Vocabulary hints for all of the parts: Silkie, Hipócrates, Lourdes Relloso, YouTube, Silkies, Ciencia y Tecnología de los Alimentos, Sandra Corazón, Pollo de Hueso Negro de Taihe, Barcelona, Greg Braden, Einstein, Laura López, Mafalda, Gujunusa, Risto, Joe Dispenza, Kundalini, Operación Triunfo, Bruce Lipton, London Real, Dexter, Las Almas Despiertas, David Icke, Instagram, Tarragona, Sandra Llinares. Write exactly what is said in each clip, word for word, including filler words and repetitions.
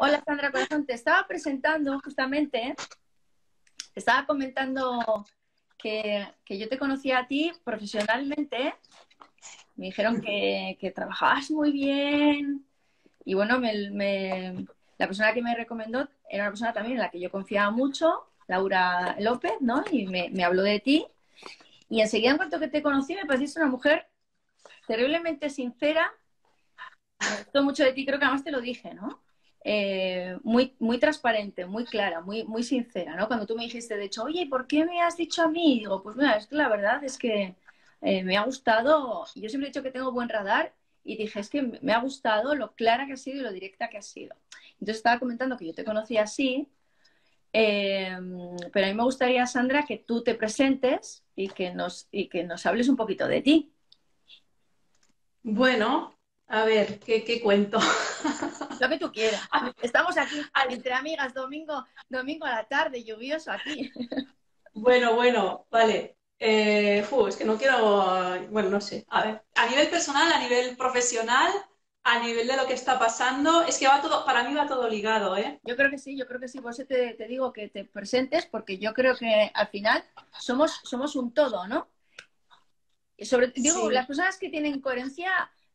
Hola, Sandra Corazón. Te estaba presentando justamente, ¿eh? Te estaba comentando que, que yo te conocía a ti profesionalmente. Me dijeron que, que trabajabas muy bien. Y bueno, me, me, la persona que me recomendó era una persona también en la que yo confiaba mucho, Laura López, ¿no? Y me, me habló de ti. Y enseguida, en cuanto que te conocí, me pareciste una mujer terriblemente sincera. Me gustó mucho de ti, creo que además te lo dije, ¿no? Eh, muy, muy transparente, muy clara, muy, muy sincera, ¿no? Cuando tú me dijiste, de hecho, oye, ¿por qué me has dicho a mí? Y digo, pues mira, es que la verdad es que eh, me ha gustado, yo siempre he dicho que tengo buen radar, y dije, es que me ha gustado lo clara que has sido y lo directa que has sido. Entonces estaba comentando que yo te conocí así, eh, pero a mí me gustaría, Sandra, que tú te presentes y que nos, y que nos hables un poquito de ti. Bueno... A ver, ¿qué, qué cuento? Lo que tú quieras. Estamos aquí entre amigas, domingo, domingo a la tarde, lluvioso aquí. Bueno, bueno, vale. Eh, uf, es que no quiero... Bueno, no sé. A ver, a nivel personal, a nivel profesional, a nivel de lo que está pasando, es que va todo, para mí va todo ligado, ¿eh? Yo creo que sí, yo creo que sí. Por eso te, te digo que te presentes, porque yo creo que al final somos, somos un todo, ¿no? Sobre, digo, sí. Las personas que tienen coherencia...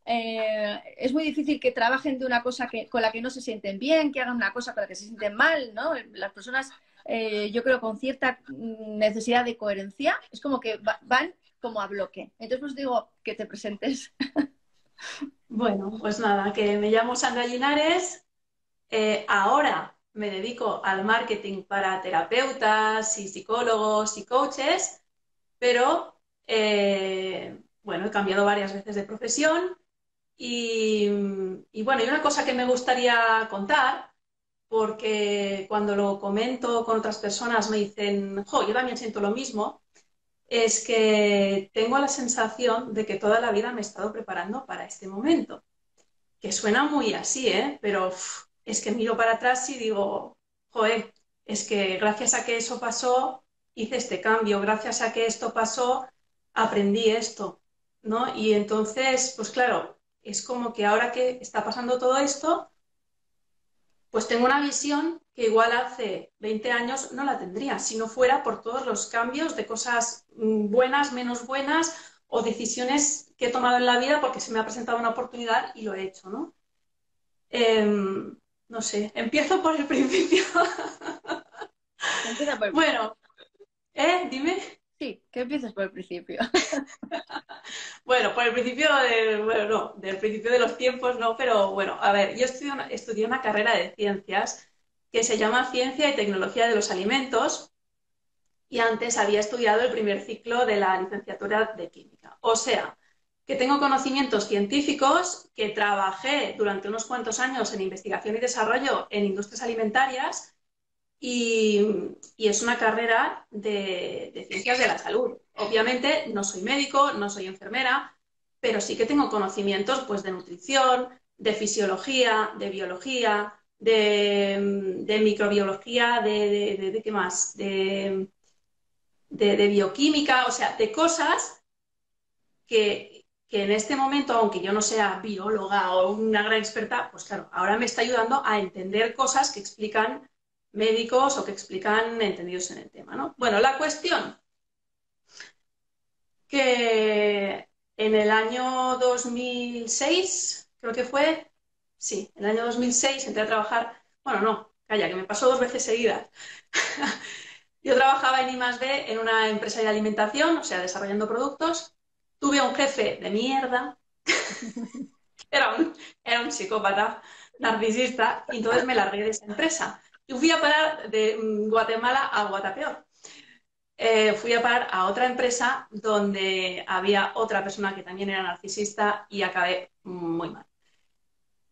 Eh, es muy difícil que trabajen de una cosa que, con la que no se sienten bien, que hagan una cosa con la que se sienten mal, ¿no? Las personas, eh, yo creo, con cierta necesidad de coherencia, es como que va, van como a bloque. Entonces, pues digo, que te presentes. Bueno, pues nada, que me llamo Sandra Llinares, eh, ahora me dedico al marketing para terapeutas y psicólogos y coaches, pero, eh, bueno, he cambiado varias veces de profesión. Y, y bueno, hay una cosa que me gustaría contar, porque cuando lo comento con otras personas me dicen, jo, yo también siento lo mismo, es que tengo la sensación de que toda la vida me he estado preparando para este momento. Que suena muy así, ¿eh? Pero uff, es que miro para atrás y digo, joder, es que gracias a que eso pasó, hice este cambio, gracias a que esto pasó, aprendí esto, ¿no? Y entonces, pues claro... Es como que ahora que está pasando todo esto, pues tengo una visión que igual hace veinte años no la tendría, si no fuera por todos los cambios de cosas buenas, menos buenas, o decisiones que he tomado en la vida porque se me ha presentado una oportunidad y lo he hecho, ¿no? Eh, no sé, empiezo por el principio. Empieza por el principio. Bueno, ¿eh? Dime... Sí, ¿qué empiezas por el principio? Bueno, por el principio de, bueno, no, del principio de los tiempos no, pero bueno, a ver, yo estudié una, estudié una carrera de ciencias que se llama Ciencia y Tecnología de los Alimentos, y antes había estudiado el primer ciclo de la licenciatura de Química. O sea, que tengo conocimientos científicos, que trabajé durante unos cuantos años en investigación y desarrollo en industrias alimentarias. Y, y es una carrera de, de ciencias de la salud. Obviamente no soy médico, no soy enfermera, pero sí que tengo conocimientos pues, de nutrición, de fisiología, de biología, de, de microbiología, de, de, de, de ¿qué más? De, de, de bioquímica, o sea, de cosas que, que en este momento, aunque yo no sea bióloga o una gran experta, pues claro, ahora me está ayudando a entender cosas que explican médicos o que explican entendidos en el tema, ¿no? Bueno, la cuestión que en el año dos mil seis, creo que fue, sí, en el año dos mil seis entré a trabajar, bueno, no, calla, que me pasó dos veces seguidas. Yo trabajaba en I más D en una empresa de alimentación, o sea, desarrollando productos. Tuve a un jefe de mierda, era un, era un psicópata, narcisista, y entonces me largué de esa empresa. Yo fui a parar de Guatemala a Guatapeor. Eh, fui a parar a otra empresa donde había otra persona que también era narcisista y acabé muy mal.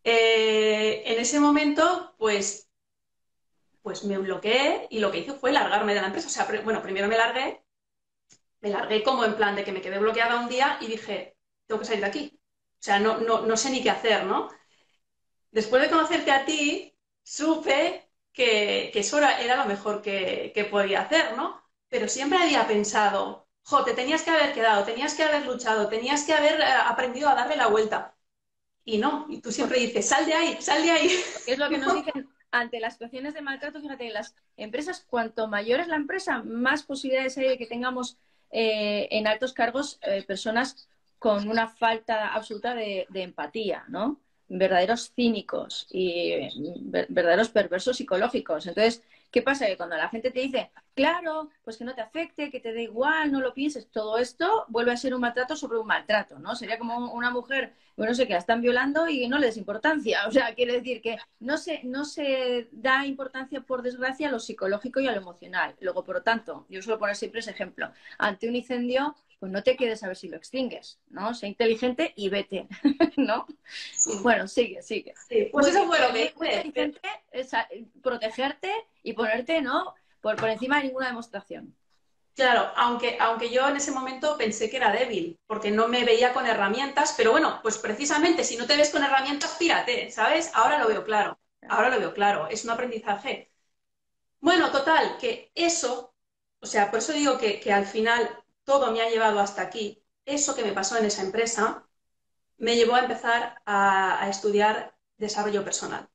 Eh, en ese momento, pues, pues me bloqueé y lo que hice fue largarme de la empresa. O sea, bueno, primero me largué, me largué como en plan de que me quedé bloqueada un día y dije, tengo que salir de aquí. O sea, no, no, no sé ni qué hacer, ¿no? Después de conocerte a ti, supe... Que, que eso era, era lo mejor que, que podía hacer, ¿no? Pero siempre había pensado, jo, te tenías que haber quedado, tenías que haber luchado, tenías que haber aprendido a darle la vuelta. Y no, y tú siempre dices, sal de ahí, sal de ahí. Es lo que nos dicen, ante las situaciones de maltrato, fíjate, en las empresas, cuanto mayor es la empresa, más posibilidades hay de que tengamos eh, en altos cargos eh, personas con una falta absoluta de, de empatía, ¿no? Verdaderos cínicos y ver, verdaderos perversos psicológicos. Entonces, ¿qué pasa? Que cuando la gente te dice, claro, pues que no te afecte, que te dé igual, no lo pienses, todo esto vuelve a ser un maltrato sobre un maltrato, ¿no? Sería como una mujer, bueno, no sé, que la están violando y no le des importancia. O sea, quiere decir que no se, no se da importancia, por desgracia, a lo psicológico y a lo emocional. Luego, por lo tanto, yo suelo poner siempre ese ejemplo. Ante un incendio, pues no te quedes a ver si lo extingues, ¿no? Sé inteligente y vete, ¿no? Sí. Bueno, sigue, sigue. Sí. Pues, pues eso fue lo que dice. Es protegerte y ponerte, ¿no? Por, por encima de ninguna demostración. Claro, aunque, aunque yo en ese momento pensé que era débil, porque no me veía con herramientas, pero bueno, pues precisamente si no te ves con herramientas, pírate, ¿sabes? Ahora lo veo claro, ahora lo veo claro, es un aprendizaje. Bueno, total, que eso, o sea, por eso digo que, que al final... todo me ha llevado hasta aquí. Eso que me pasó en esa empresa me llevó a empezar a, a estudiar desarrollo personal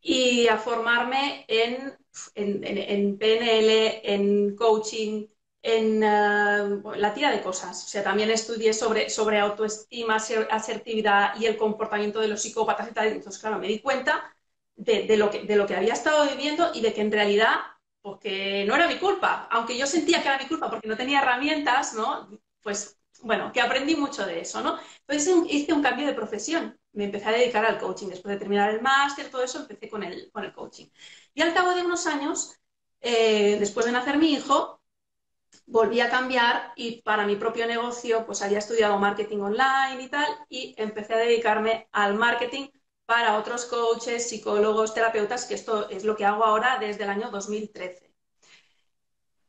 y a formarme en, en, en, en P N L, en coaching, en uh, la tira de cosas. O sea, también estudié sobre, sobre autoestima, asertividad y el comportamiento de los psicópatas y tal. Entonces, claro, me di cuenta de, de, lo que, de lo que había estado viviendo y de que en realidad... porque no era mi culpa, aunque yo sentía que era mi culpa porque no tenía herramientas, ¿no? Pues, bueno, que aprendí mucho de eso, ¿no? Entonces hice un cambio de profesión, me empecé a dedicar al coaching, después de terminar el máster, todo eso, empecé con el, con el coaching. Y al cabo de unos años, eh, después de nacer mi hijo, volví a cambiar y para mi propio negocio, pues había estudiado marketing online y tal, y empecé a dedicarme al marketing para otros coaches, psicólogos, terapeutas, que esto es lo que hago ahora desde el año dos mil trece.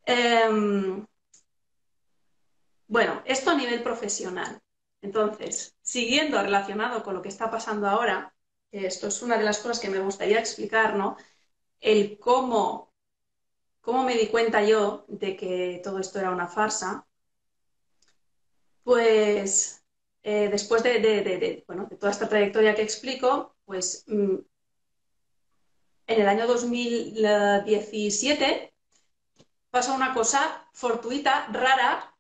Eh, bueno, esto a nivel profesional. Entonces, siguiendo relacionado con lo que está pasando ahora, esto es una de las cosas que me gustaría explicar, ¿no? El cómo, cómo me di cuenta yo de que todo esto era una farsa, pues... Eh, después de, de, de, de, bueno, de toda esta trayectoria que explico, pues mmm, en el año dos mil diecisiete pasó una cosa fortuita, rara,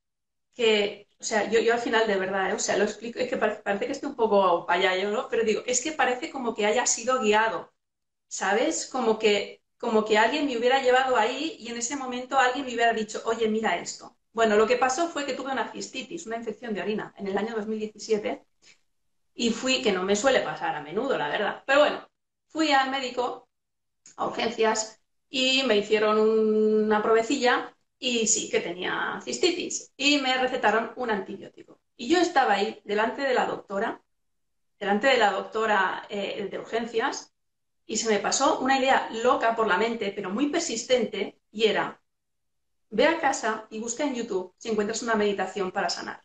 que, o sea, yo, yo al final de verdad, eh, o sea, lo explico, es que parece, parece que estoy un poco payayo, ¿no? Pero digo, es que parece como que haya sido guiado, ¿sabes? Como que, como que alguien me hubiera llevado ahí y en ese momento alguien me hubiera dicho, oye, mira esto. Bueno, lo que pasó fue que tuve una cistitis, una infección de orina, en el año dos mil diecisiete y fui, que no me suele pasar a menudo, la verdad, pero bueno, fui al médico, a urgencias, y me hicieron una provecilla y sí que tenía cistitis y me recetaron un antibiótico. Y yo estaba ahí delante de la doctora, delante de la doctora eh, de urgencias y se me pasó una idea loca por la mente, pero muy persistente, y era... ve a casa y busca en YouTube si encuentras una meditación para sanar.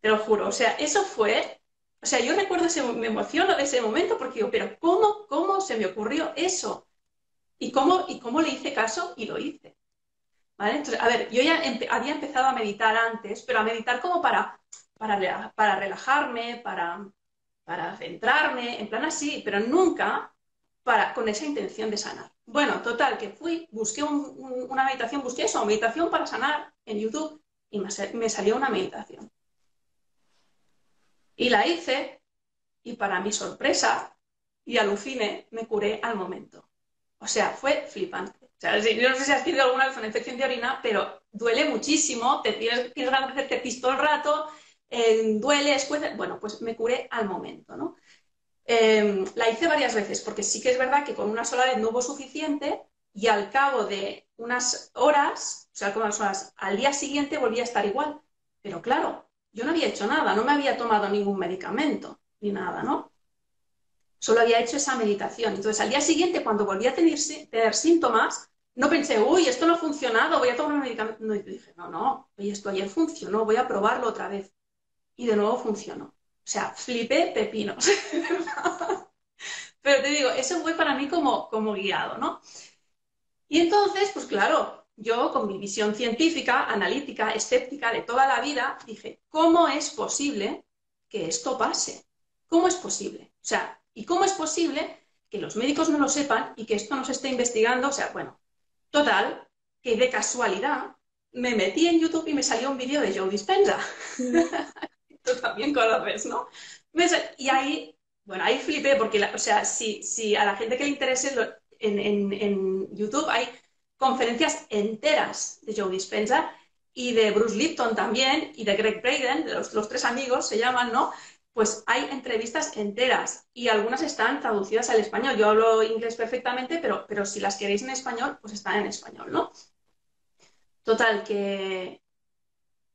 Te lo juro, o sea, eso fue... O sea, yo recuerdo, ese, me emociono de ese momento porque digo, pero ¿cómo, cómo se me ocurrió eso? ¿Y cómo, y cómo le hice caso? Y lo hice. ¿Vale? Entonces, a ver, yo ya empe- había empezado a meditar antes, pero a meditar como para, para, para relajarme, para, para centrarme, en plan así, pero nunca para, con esa intención de sanar. Bueno, total, que fui, busqué un, un, una meditación, busqué eso, meditación para sanar en YouTube, y me, me salió una meditación. Y la hice, y para mi sorpresa, y aluciné, me curé al momento. O sea, fue flipante. O sea, yo no sé si has tenido alguna vez una infección de orina, pero duele muchísimo, te tienes, tienes ganas de hacerte pis todo el rato, eh, duele, escuece... Bueno, pues me curé al momento, ¿no? Eh, la hice varias veces, porque sí que es verdad que con una sola vez no hubo suficiente y al cabo de unas horas, o sea, al cabo de unas horas, al día siguiente volví a estar igual. Pero claro, yo no había hecho nada, no me había tomado ningún medicamento ni nada, ¿no? Solo había hecho esa meditación. Entonces, al día siguiente, cuando volví a tener, tener síntomas, no pensé, uy, esto no ha funcionado, voy a tomar un medicamento. No, y dije, no, no, oye, esto ayer funcionó, voy a probarlo otra vez. Y de nuevo funcionó. O sea, flipé pepinos. Pero te digo, eso fue para mí como, como guiado, ¿no? Y entonces, pues claro, yo con mi visión científica, analítica, escéptica de toda la vida, dije, ¿cómo es posible que esto pase? ¿Cómo es posible? O sea, ¿y cómo es posible que los médicos no lo sepan y que esto no se esté investigando, o sea, bueno, total, que de casualidad me metí en YouTube y me salió un vídeo de Joe Dispenza. Tú también conoces, ¿no? Y ahí, bueno, ahí flipé, porque, la, o sea, si, si a la gente que le interese lo, en, en, en YouTube hay conferencias enteras de Joe Dispenza y de Bruce Lipton también, y de Greg Braden, de los, los tres amigos se llaman, ¿no? Pues hay entrevistas enteras y algunas están traducidas al español. Yo hablo inglés perfectamente, pero, pero si las queréis en español, pues están en español, ¿no? Total, que,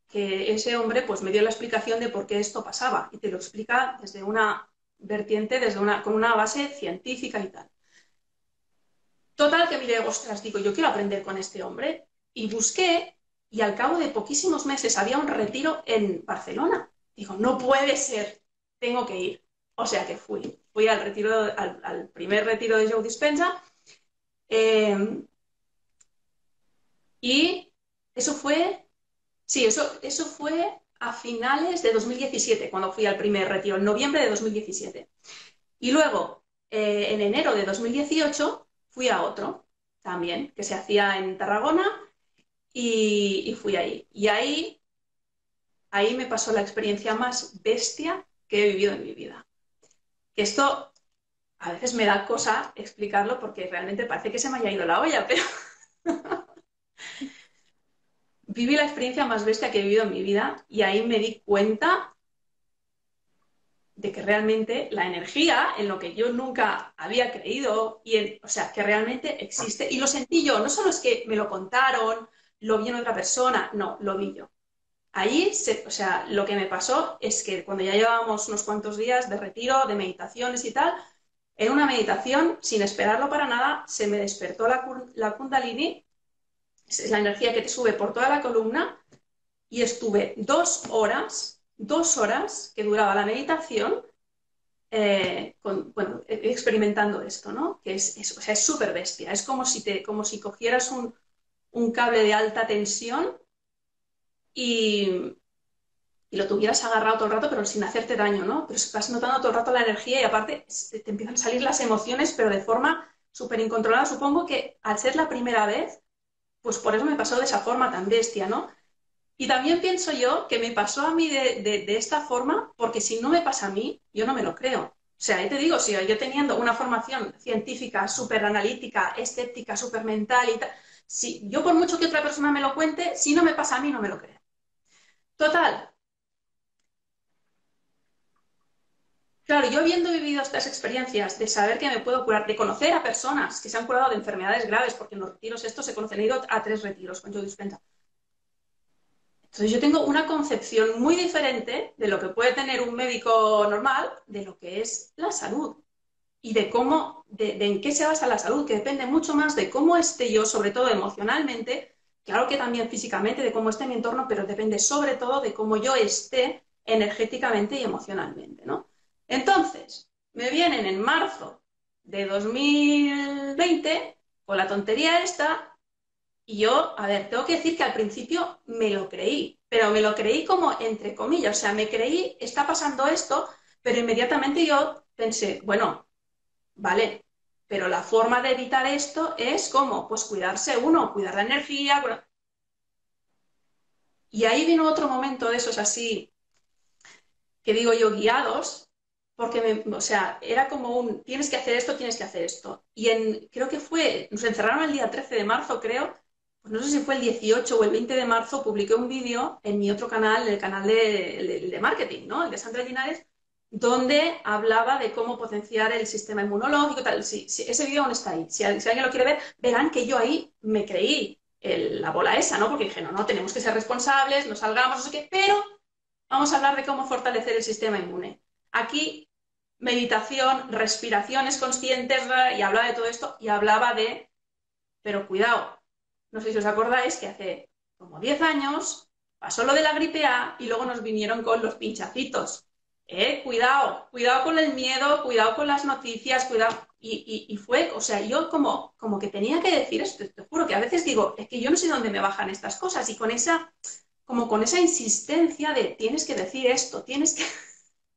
que ese hombre pues me dio la explicación de por qué esto pasaba y te lo explica desde una vertiente, desde una, con una base científica y tal. Total, que miré, ostras, digo, yo quiero aprender con este hombre. Y busqué, y al cabo de poquísimos meses había un retiro en Barcelona. Digo, no puede ser, tengo que ir. O sea que fui. Fui al retiro, al, al primer retiro de Joe Dispenza. Eh, y eso fue, sí, eso, eso fue a finales de dos mil diecisiete, cuando fui al primer retiro, en noviembre de dos mil diecisiete. Y luego, eh, en enero de dos mil dieciocho, fui a otro, también, que se hacía en Tarragona, y, y fui ahí. Y ahí, ahí me pasó la experiencia más bestia que he vivido en mi vida. Esto a veces me da cosa explicarlo porque realmente parece que se me haya ido la olla, pero... Viví la experiencia más bestia que he vivido en mi vida y ahí me di cuenta de que realmente la energía, en lo que yo nunca había creído, y en, o sea, que realmente existe, y lo sentí yo, no solo es que me lo contaron, lo vi en otra persona, no, lo vi yo. Allí, se, o sea, lo que me pasó es que cuando ya llevábamos unos cuantos días de retiro, de meditaciones y tal, en una meditación, sin esperarlo para nada, se me despertó la, la Kundalini, es la energía que te sube por toda la columna, y estuve dos horas, dos horas que duraba la meditación, eh, con, bueno, experimentando esto, ¿no? Que es, es, o sea, es súper bestia, es como si, te, como si cogieras un, un cable de alta tensión y, y lo tuvieras agarrado todo el rato, pero sin hacerte daño, ¿no? Pero vas notando todo el rato la energía y aparte te empiezan a salir las emociones, pero de forma súper incontrolada. Supongo que al ser la primera vez, pues por eso me pasó de esa forma tan bestia, ¿no? Y también pienso yo que me pasó a mí de, de, de esta forma, porque si no me pasa a mí, yo no me lo creo. O sea, ahí te digo, si yo teniendo una formación científica, súper analítica, escéptica, súper mental y tal, si yo por mucho que otra persona me lo cuente, si no me pasa a mí, no me lo creo. Total. Claro, yo habiendo vivido estas experiencias de saber que me puedo curar, de conocer a personas que se han curado de enfermedades graves, porque en los retiros estos se conocen, he ido a tres retiros con Joe Dispenza. Entonces yo tengo una concepción muy diferente de lo que puede tener un médico normal, de lo que es la salud y de cómo, de, de en qué se basa la salud, que depende mucho más de cómo esté yo, sobre todo emocionalmente, claro que también físicamente, de cómo esté mi entorno, pero depende sobre todo de cómo yo esté energéticamente y emocionalmente, ¿no? Entonces, me vienen en marzo de dos mil veinte con la tontería esta y yo, a ver, tengo que decir que al principio me lo creí, pero me lo creí como entre comillas, o sea, me creí, está pasando esto, pero inmediatamente yo pensé, bueno, vale, pero la forma de evitar esto es como, pues cuidarse uno, cuidar la energía, cuidar... Y ahí vino otro momento de esos así, que digo yo, guiados, porque, me, o sea, era como un, tienes que hacer esto, tienes que hacer esto. Y en, creo que fue, nos encerraron el día trece de marzo, creo, pues no sé si fue el dieciocho o el veinte de marzo, publiqué un vídeo en mi otro canal, el canal de, el de marketing, ¿no? El de Sandra Llinares, donde hablaba de cómo potenciar el sistema inmunológico, tal. Sí, sí, ese vídeo aún está ahí. Si, si alguien lo quiere ver, verán que yo ahí me creí el, la bola esa, ¿no? Porque dije, no, no, tenemos que ser responsables, no salgamos, no sé qué, pero vamos a hablar de cómo fortalecer el sistema inmune. Aquí... meditación, respiraciones conscientes, y hablaba de todo esto, y hablaba de, pero cuidado, no sé si os acordáis que hace como diez años pasó lo de la gripe A y luego nos vinieron con los pinchacitos. Eh, cuidado, cuidado con el miedo, cuidado con las noticias, cuidado, y, y, y fue, o sea, yo como, como que tenía que decir esto, te juro que a veces digo, es que yo no sé dónde me bajan estas cosas, y con esa, como con esa insistencia de tienes que decir esto, tienes que...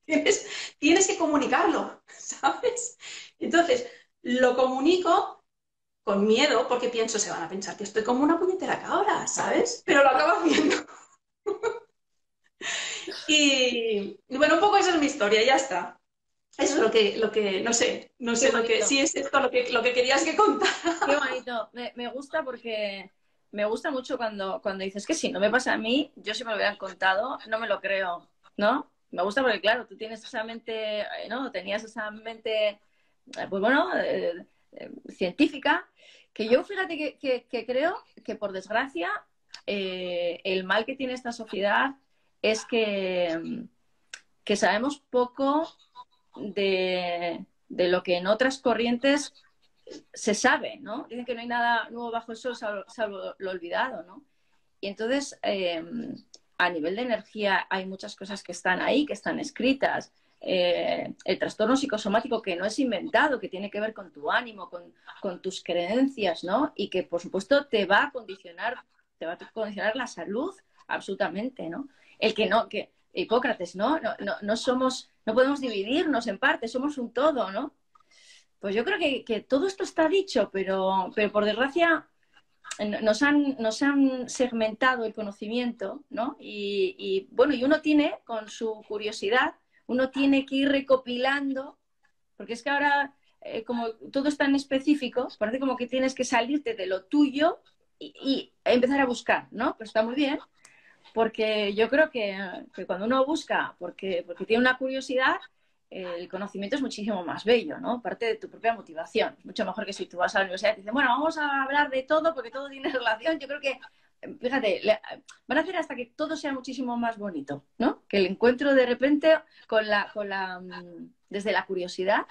Tienes, tienes que comunicarlo, ¿sabes? Entonces, lo comunico con miedo porque pienso, se van a pensar que estoy como una puñetera cabra, ¿sabes? Pero lo acabo haciendo. Y, y bueno, un poco esa es mi historia, ya está. Eso es lo que, lo que no sé, no sé lo que, sí es esto lo que, lo que querías que contara. Qué bonito, me, me gusta porque me gusta mucho cuando, cuando dices que si no me pasa a mí, yo si me lo hubieran contado, no me lo creo, ¿no? Me gusta porque, claro, tú tienes esa mente, ¿no? Tenías esa mente, pues bueno, eh, eh, científica, que yo fíjate que, que, que creo que, por desgracia, eh, el mal que tiene esta sociedad es que, que sabemos poco de, de lo que en otras corrientes se sabe, ¿no? Dicen que no hay nada nuevo bajo el sol, salvo, salvo lo olvidado, ¿no? Y entonces, eh, a nivel de energía hay muchas cosas que están ahí, que están escritas. Eh, el trastorno psicosomático que no es inventado, que tiene que ver con tu ánimo, con, con tus creencias, ¿no? Y que, por supuesto, te va a condicionar, te va a condicionar la salud absolutamente, ¿no? El que no, que Hipócrates, ¿no? No, no, no somos, no podemos dividirnos en partes, somos un todo, ¿no? Pues yo creo que, que todo esto está dicho, pero, pero por desgracia nos han, nos han segmentado el conocimiento, ¿no? Y, y bueno, y uno tiene, con su curiosidad, uno tiene que ir recopilando, porque es que ahora, eh, como todo es tan específico, parece como que tienes que salirte de lo tuyo y, y empezar a buscar, ¿no? Pero está muy bien. Porque yo creo que, que cuando uno busca, porque, porque tiene una curiosidad, el conocimiento es muchísimo más bello, ¿no? Parte de tu propia motivación. Mucho mejor que si tú vas a la universidad y te dicen, bueno, vamos a hablar de todo porque todo tiene relación. Yo creo que, fíjate, le, van a hacer hasta que todo sea muchísimo más bonito, ¿no? Que el encuentro de repente con la, con la, desde la curiosidad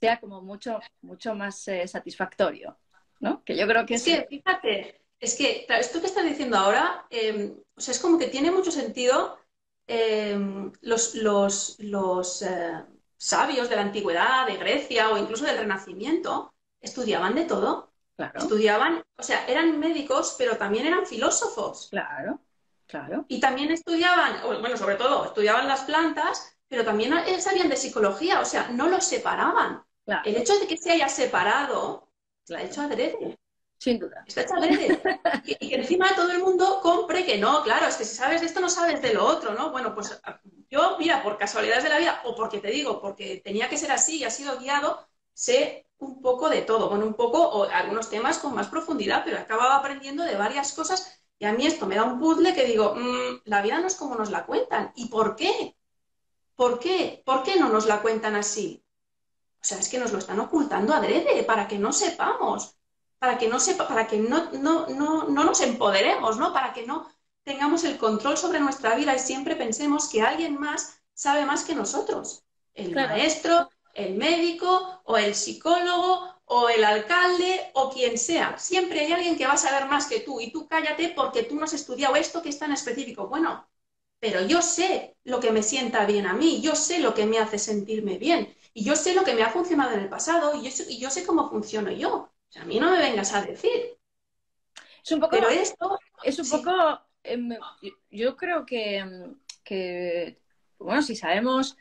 sea como mucho, mucho más eh, satisfactorio, ¿no? Que yo creo que sí, es, fíjate. Es que, claro, esto que estás diciendo ahora, eh, o sea, es como que tiene mucho sentido eh, los, los, los eh, sabios de la antigüedad, de Grecia o incluso del Renacimiento, estudiaban de todo. Claro. Estudiaban, o sea, eran médicos, pero también eran filósofos. Claro, claro. Y también estudiaban, bueno, sobre todo, estudiaban las plantas, pero también sabían de psicología, o sea, no los separaban. Claro. El hecho de que se haya separado, la ha hecho adrede. Sin duda. Está hecha verde. Y que encima todo el mundo compre que no, claro, es que si sabes de esto no sabes de lo otro, ¿no? Bueno, pues yo, mira, por casualidades de la vida, o porque te digo, porque tenía que ser así y ha sido guiado, sé un poco de todo, bueno, un poco, o algunos temas con más profundidad, pero acababa aprendiendo de varias cosas y a mí esto me da un puzzle que digo, mmm, la vida no es como nos la cuentan. ¿Y por qué? ¿Por qué? ¿Por qué no nos la cuentan así? O sea, es que nos lo están ocultando adrede para que no sepamos. Para que no sepa, para que no, no, no, no nos empoderemos, ¿no? Para que no tengamos el control sobre nuestra vida y siempre pensemos que alguien más sabe más que nosotros. El claro. maestro, el médico, o el psicólogo, o el alcalde, o quien sea. Siempre hay alguien que va a saber más que tú, y tú cállate porque tú no has estudiado esto que es tan específico. Bueno, pero yo sé lo que me sienta bien a mí, yo sé lo que me hace sentirme bien, y yo sé lo que me ha funcionado en el pasado, y yo sé, y yo sé cómo funciono yo. A mí no me vengas a decir. Es un poco... Pero esto es un sí. poco... Eh, yo creo que, que... Bueno, si sabemos...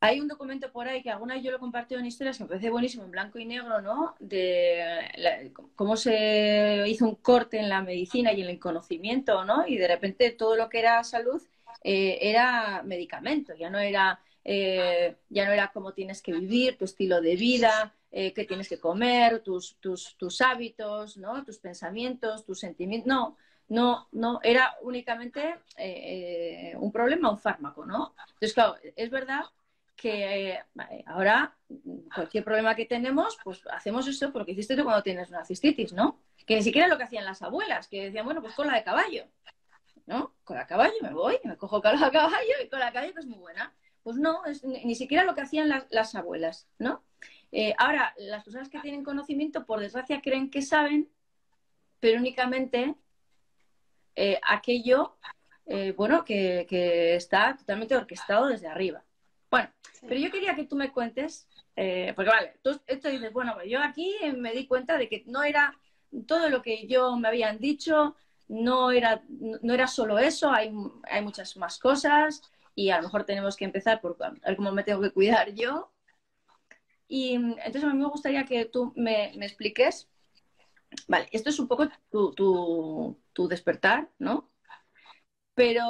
Hay un documento por ahí que alguna vez yo lo he compartido en historias que me parece buenísimo, en blanco y negro, ¿no? De la, cómo se hizo un corte en la medicina y en el conocimiento, ¿no? Y de repente todo lo que era salud eh, era medicamento. Ya no era, eh, ya no era cómo tienes que vivir, tu estilo de vida... Eh, qué tienes que comer, tus, tus, tus hábitos, ¿no? Tus pensamientos, tus sentimientos. No, no, no, era únicamente eh, eh, un problema, un fármaco, ¿no? Entonces, claro, es verdad que eh, ahora cualquier problema que tenemos, pues hacemos eso porque hiciste tú cuando tienes una cistitis, ¿no? Que ni siquiera lo que hacían las abuelas, que decían, bueno, pues cola de caballo, ¿no? Cola de caballo, me voy, me cojo cola de caballo y cola de caballo que es muy buena. Pues no, es, ni, ni siquiera lo que hacían las, las abuelas, ¿no? Eh, ahora, las personas que tienen conocimiento, por desgracia, creen que saben, pero únicamente eh, aquello, eh, bueno, que, que está totalmente orquestado desde arriba. Bueno, sí. Pero yo quería que tú me cuentes, eh, porque vale, tú esto dices, bueno, yo aquí me di cuenta de que no era todo lo que yo me habían dicho, no era, no era solo eso, hay, hay muchas más cosas y a lo mejor tenemos que empezar por a ver cómo me tengo que cuidar yo. Y entonces a mí me gustaría que tú me, me expliques, vale, esto es un poco tu, tu, tu despertar, ¿no? Pero...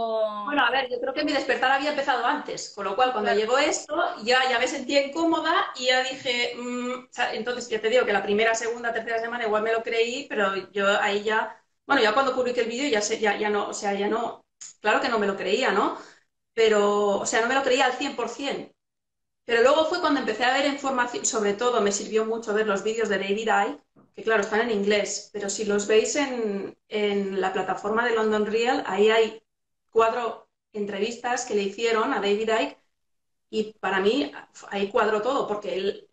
Bueno, a ver, yo creo que mi despertar había empezado antes, con lo cual cuando claro. llegó esto ya, ya me sentía incómoda y ya dije, mmm, entonces ya te digo que la primera, segunda, tercera semana igual me lo creí, pero yo ahí ya, bueno, ya cuando publiqué el vídeo ya, sé, ya, ya no, o sea, ya no, claro que no me lo creía, ¿no? Pero, o sea, no me lo creía al cien por cien. Pero luego fue cuando empecé a ver información, sobre todo me sirvió mucho ver los vídeos de David Icke, que claro, están en inglés, pero si los veis en, en la plataforma de London Real, ahí hay cuatro entrevistas que le hicieron a David Icke y para mí ahí cuadro todo porque él,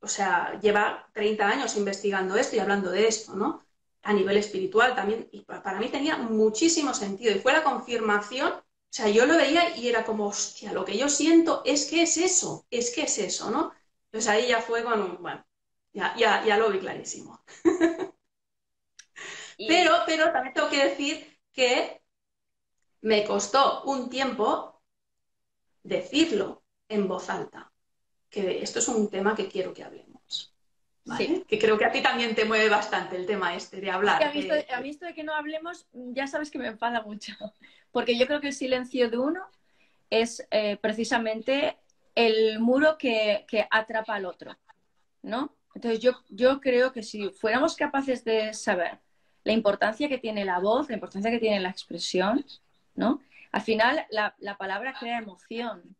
o sea, lleva treinta años investigando esto y hablando de esto, ¿no? A nivel espiritual también, y para mí tenía muchísimo sentido y fue la confirmación, o sea, yo lo veía y era como, hostia, lo que yo siento es que es eso, es que es eso, ¿no? Entonces ahí ya fue con, bueno, ya, ya, ya lo vi clarísimo. y... Pero, pero también tengo que decir que me costó un tiempo decirlo en voz alta, que esto es un tema que quiero que hablemos, ¿vale? Sí. Que creo que a ti también te mueve bastante el tema este de hablar. Es que a, mí de... Esto, a mí esto de que no hablemos, ya sabes que me enfada mucho, porque yo creo que el silencio de uno es eh, precisamente el muro que, que atrapa al otro, ¿no? Entonces yo, yo creo que si fuéramos capaces de saber la importancia que tiene la voz, la importancia que tiene la expresión, ¿no? Al final la, la palabra crea emoción.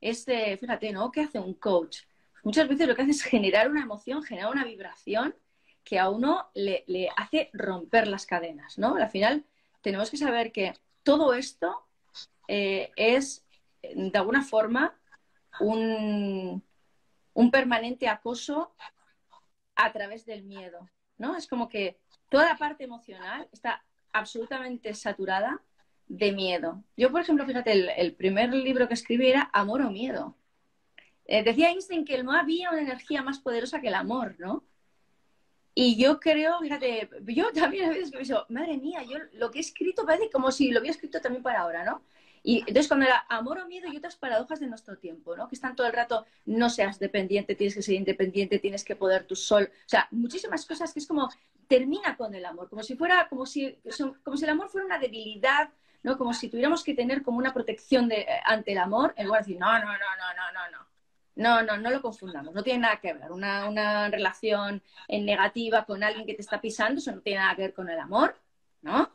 Este, fíjate, ¿no? ¿Qué hace un coach? Muchas veces lo que hace es generar una emoción, generar una vibración que a uno le, le hace romper las cadenas, ¿no? Al final tenemos que saber que todo esto eh, es, de alguna forma, un, un permanente acoso a través del miedo, ¿no? Es como que toda la parte emocional está absolutamente saturada de miedo. Yo, por ejemplo, fíjate, el, el primer libro que escribí era Amor o Miedo. Eh, decía Einstein que no había una energía más poderosa que el amor, ¿no? Y yo creo, fíjate, yo también a veces pienso, madre mía, yo lo que he escrito parece como si lo hubiera escrito también para ahora, ¿no? Y entonces cuando era Amor o Miedo y otras paradojas de nuestro tiempo, ¿no? Que están todo el rato, no seas dependiente, tienes que ser independiente, tienes que poder tú solo. O sea, muchísimas cosas que es como, termina con el amor, como si fuera, como si, como si el amor fuera una debilidad, ¿no? Como si tuviéramos que tener como una protección de, eh, ante el amor, en lugar de decir, no, no, no, no, no, no, no, no, no, no lo confundamos, no tiene nada que ver. Una, una relación en negativa con alguien que te está pisando, eso no tiene nada que ver con el amor, ¿no?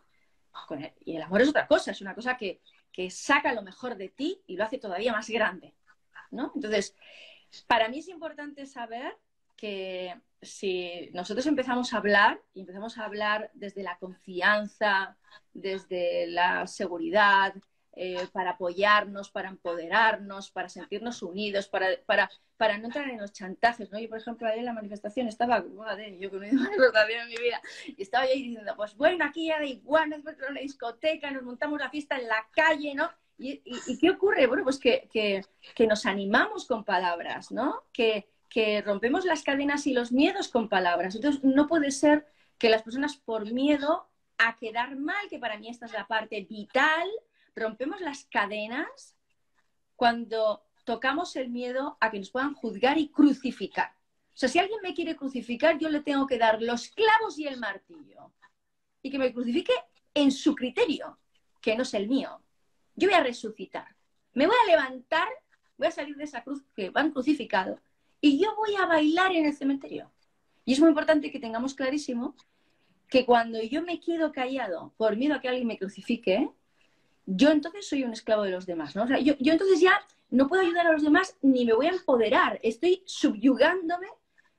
Con el, y el amor es otra cosa, es una cosa que, que saca lo mejor de ti y lo hace todavía más grande, ¿no? Entonces, para mí es importante saber que si nosotros empezamos a hablar, y empezamos a hablar desde la confianza, desde la seguridad, eh, para apoyarnos, para empoderarnos, para sentirnos unidos, para, para, para no entrar en los chantajes, ¿no? Yo, por ejemplo, ahí en la manifestación estaba, madre, yo que no he ido a manifestación en mi vida, y estaba yo ahí diciendo, pues bueno, aquí ya da igual, nos metemos en una discoteca, nos montamos la fiesta en la calle, ¿no? ¿Y, y, y qué ocurre? Bueno, pues que, que, que nos animamos con palabras, ¿no? Que... que rompemos las cadenas y los miedos con palabras. Entonces, no puede ser que las personas por miedo a quedar mal, que para mí esta es la parte vital, rompemos las cadenas cuando tocamos el miedo a que nos puedan juzgar y crucificar. O sea, si alguien me quiere crucificar, yo le tengo que dar los clavos y el martillo. Y que me crucifique en su criterio, que no es el mío. Yo voy a resucitar. Me voy a levantar, voy a salir de esa cruz que van crucificado. Y yo voy a bailar en el cementerio. Y es muy importante que tengamos clarísimo que cuando yo me quedo callado por miedo a que alguien me crucifique, yo entonces soy un esclavo de los demás, ¿no? O sea, yo, yo entonces ya no puedo ayudar a los demás ni me voy a empoderar. Estoy subyugándome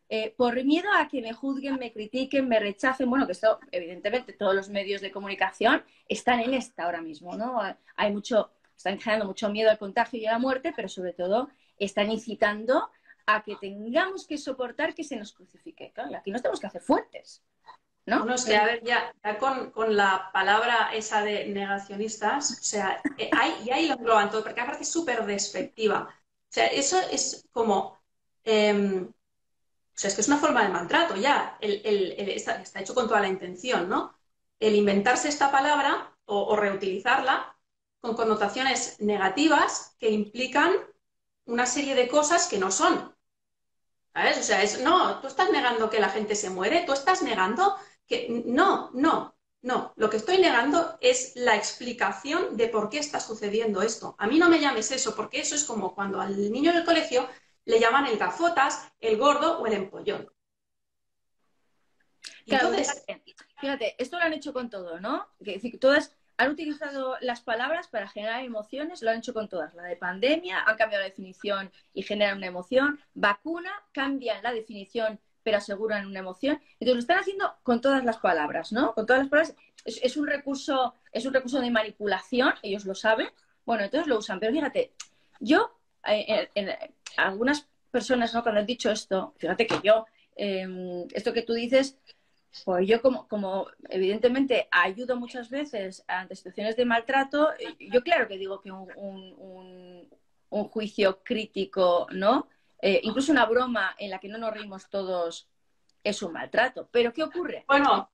eh, por miedo a que me juzguen, me critiquen, me rechacen. Bueno, que esto, evidentemente, todos los medios de comunicación están en esta ahora mismo, ¿no? Hay mucho, están generando mucho miedo al contagio y a la muerte, pero sobre todo están incitando a que tengamos que soportar que se nos crucifique. Claro, aquí nos tenemos que hacer fuertes, ¿no? No sé, a ver, ya, ya con, con la palabra esa de negacionistas, o sea, eh, ahí, y ahí lo engloban todo, porque aparte es súper despectiva. O sea, eso es como... Eh, o sea, es que es una forma de maltrato ya. El, el, el, está, está hecho con toda la intención, ¿no? El inventarse esta palabra o, o reutilizarla con connotaciones negativas que implican una serie de cosas que no son. ¿Sabes? O sea, es, no, tú estás negando que la gente se muere, tú estás negando que... No, no, no. Lo que estoy negando es la explicación de por qué está sucediendo esto. A mí no me llames eso, porque eso es como cuando al niño del colegio le llaman el gafotas, el gordo o el empollón. Claro, entonces, fíjate, esto lo han hecho con todo, ¿no? Es decir, todas han utilizado las palabras para generar emociones, lo han hecho con todas. La de pandemia, han cambiado la definición y generan una emoción. Vacuna, cambian la definición pero aseguran una emoción. Entonces lo están haciendo con todas las palabras, ¿no? Con todas las palabras. Es, es un recurso, es un recurso de manipulación, ellos lo saben. Bueno, entonces lo usan. Pero fíjate, yo, en, en, en, algunas personas, ¿no? Cuando han dicho esto, fíjate que yo, eh, esto que tú dices... Pues yo, como, como evidentemente ayudo muchas veces ante situaciones de maltrato, yo claro que digo que un, un, un, un juicio crítico, ¿no? Eh, incluso una broma en la que no nos reímos todos es un maltrato. ¿Pero qué ocurre? Bueno,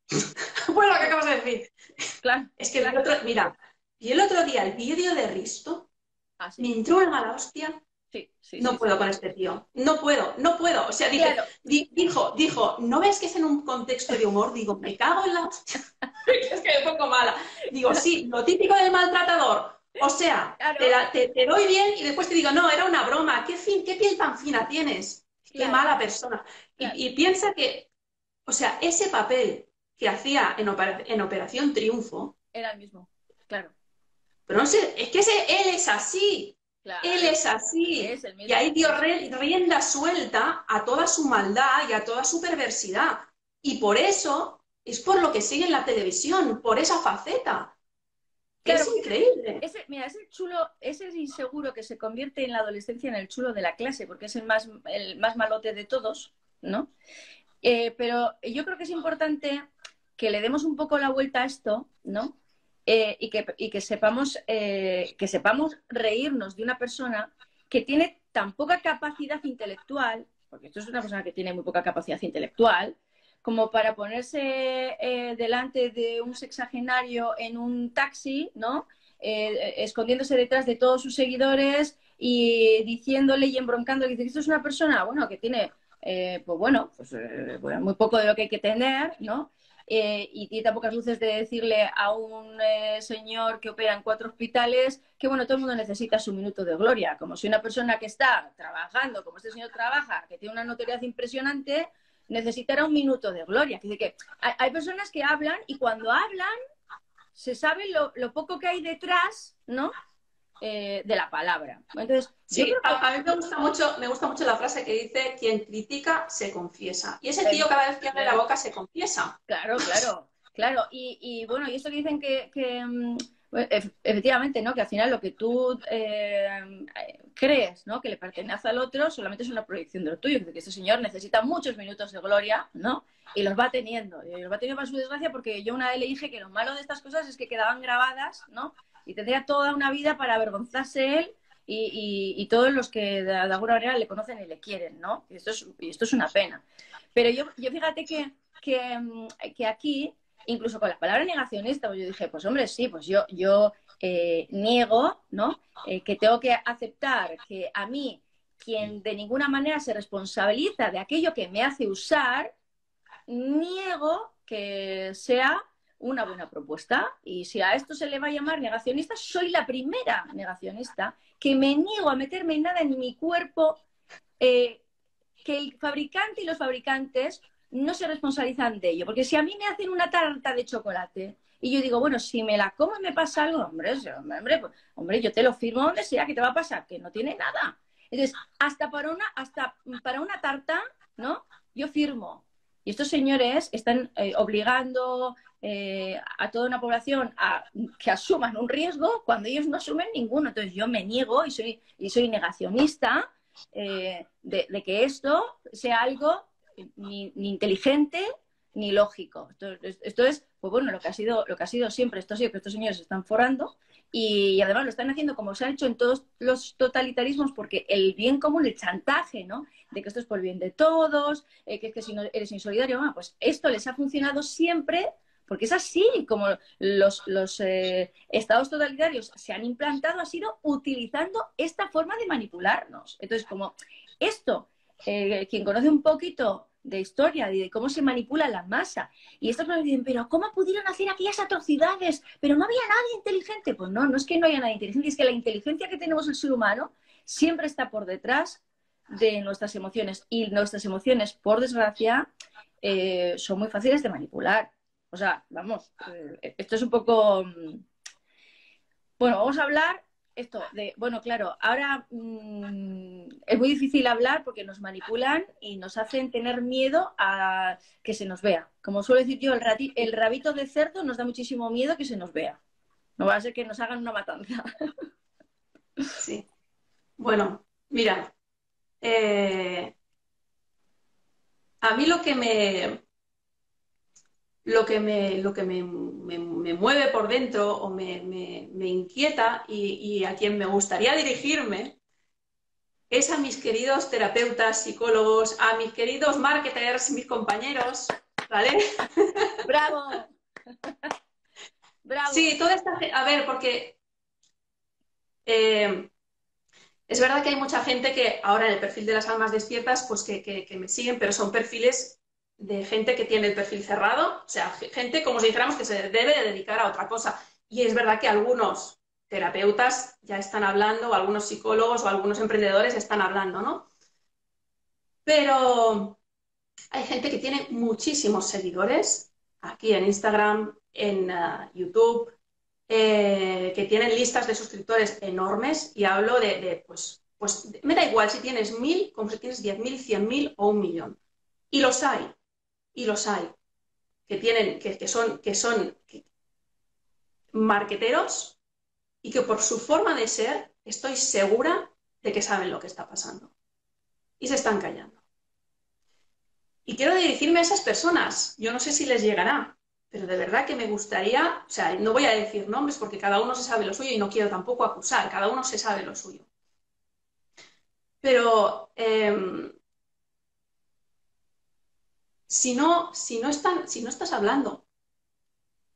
bueno, ¿qué acabas de decir? Claro. Es que el otro, mira, y el otro día el vídeo de Risto, ah, sí, me entró en mala hostia. Sí, sí, no sí, puedo sí, con sí. este tío, no puedo, no puedo, o sea, dije, claro. di, dijo, dijo, ¿no ves que es en un contexto de humor? Digo, me cago en la hostia, es que me pongo mala, digo, sí, lo típico del maltratador, o sea, claro. te, la, te, te doy bien y después te digo, no, era una broma, qué, fin, qué piel tan fina tienes, qué claro. mala persona, claro. y, y piensa que, o sea, ese papel que hacía en, opera, en Operación Triunfo, era el mismo, claro, pero no sé, es que ese, él es así. Claro, él es así, es y ahí dio rienda suelta a toda su maldad y a toda su perversidad. Y por eso, es por lo que sigue en la televisión, por esa faceta. Claro, es increíble. Ese, mira, ese chulo, ese inseguro que se convierte en la adolescencia en el chulo de la clase, porque es el más, el más malote de todos, ¿no? Eh, pero yo creo que es importante que le demos un poco la vuelta a esto, ¿no? Eh, y, que, y que sepamos eh, que sepamos reírnos de una persona que tiene tan poca capacidad intelectual, porque esto es una persona que tiene muy poca capacidad intelectual, como para ponerse eh, delante de un sexagenario en un taxi, ¿no? Eh, escondiéndose detrás de todos sus seguidores y diciéndole y embroncándole, dice, esto es una persona, bueno, que tiene, eh, pues bueno, pues, eh, bueno, muy poco de lo que hay que tener, ¿no? Eh, y tiene tan pocas luces de decirle a un eh, señor que opera en cuatro hospitales que, bueno, todo el mundo necesita su minuto de gloria. Como si una persona que está trabajando, como este señor trabaja, que tiene una notoriedad impresionante, necesitara un minuto de gloria. Dice que hay, hay personas que hablan y cuando hablan se sabe lo, lo poco que hay detrás, ¿no? Eh, de la palabra. Entonces, sí, yo creo que... a, a mí me gusta mucho, me gusta mucho la frase que dice, quien critica se confiesa. Y ese tío cada vez que abre la boca se confiesa. Claro, claro, claro. Y, y bueno, y eso que dicen que, que bueno, efectivamente, ¿no? Que al final lo que tú eh, crees, ¿no? Que le pertenece al otro solamente es una proyección de lo tuyo. Que este señor necesita muchos minutos de gloria, ¿no? Y los va teniendo. Y los va teniendo para su desgracia, porque yo una vez le dije que lo malo de estas cosas es que quedaban grabadas, ¿no? Y tendría toda una vida para avergonzarse él y, y, y todos los que de, de alguna manera le conocen y le quieren, ¿no? Y esto es, y esto es una pena. Pero yo, yo fíjate que, que, que aquí, incluso con la palabra negacionista, pues yo dije, pues hombre, sí, pues yo, yo eh, niego, ¿no? Eh, que tengo que aceptar que a mí, quien de ninguna manera se responsabiliza de aquello que me hace usar, niego que sea... una buena propuesta, y si a esto se le va a llamar negacionista, soy la primera negacionista que me niego a meterme nada en mi cuerpo, eh, que el fabricante y los fabricantes no se responsabilizan de ello, porque si a mí me hacen una tarta de chocolate y yo digo, bueno, si me la como y me pasa algo, hombre, hombre, pues, hombre, yo te lo firmo donde sea, ¿qué te va a pasar? Que no tiene nada. Entonces, hasta para una, hasta para una tarta, ¿no? Yo firmo. Y estos señores están eh, obligando eh, a toda una población a que asuman un riesgo cuando ellos no asumen ninguno. Entonces yo me niego y soy, y soy negacionista eh, de, de que esto sea algo ni, ni inteligente ni lógico. Esto, esto es, pues bueno, lo que ha sido, lo que ha sido siempre. Esto ha sido que estos señores se están forrando y, y además lo están haciendo como se ha hecho en todos los totalitarismos, porque el bien común, el chantaje, ¿no? De que esto es por el bien de todos, eh, que es que si no eres insolidario, ah, pues esto les ha funcionado siempre, porque es así como los, los eh, estados totalitarios se han implantado, ha sido utilizando esta forma de manipularnos. Entonces, como esto eh, quien conoce un poquito de historia y de cómo se manipulan las masas. Y estos nos dicen, pero ¿cómo pudieron hacer aquellas atrocidades? Pero no había nadie inteligente. Pues no, no es que no haya nadie inteligente, es que la inteligencia que tenemos el ser humano siempre está por detrás de nuestras emociones. Y nuestras emociones, por desgracia, eh, son muy fáciles de manipular. O sea, vamos, eh, esto es un poco... Bueno, vamos a hablar esto de... Bueno, claro, ahora mmm, es muy difícil hablar porque nos manipulan y nos hacen tener miedo a que se nos vea. Como suelo decir yo, el, rati, el rabito de cerdo nos da muchísimo miedo que se nos vea. No va a ser que nos hagan una matanza. Sí. Bueno, mira... Eh, a mí lo que me lo que me lo que me, me, me mueve por dentro o me, me, me inquieta y, y a quien me gustaría dirigirme es a mis queridos terapeutas, psicólogos, a mis queridos marketers, mis compañeros, ¿vale? ¡Bravo! ¡Bravo! Sí, toda esta... A ver, porque... Eh, Es verdad que hay mucha gente que ahora en el perfil de las almas despiertas, pues que, que, que me siguen, pero son perfiles de gente que tiene el perfil cerrado, o sea, gente, como si dijéramos, que se debe de dedicar a otra cosa. Y es verdad que algunos terapeutas ya están hablando, o algunos psicólogos o algunos emprendedores están hablando, ¿no? Pero hay gente que tiene muchísimos seguidores aquí en Instagram, en uh, YouTube... Eh, que tienen listas de suscriptores enormes y hablo de, de pues, pues de, me da igual si tienes mil, como si tienes diez mil, cien mil o un millón. Y los hay, y los hay, que tienen, que, que son, que son que, marqueteros y que por su forma de ser estoy segura de que saben lo que está pasando. Y se están callando. Y quiero dirigirme a esas personas, yo no sé si les llegará. Pero de verdad que me gustaría, o sea, no voy a decir nombres porque cada uno se sabe lo suyo y no quiero tampoco acusar, cada uno se sabe lo suyo. Pero eh, si no, si no están, si no estás hablando,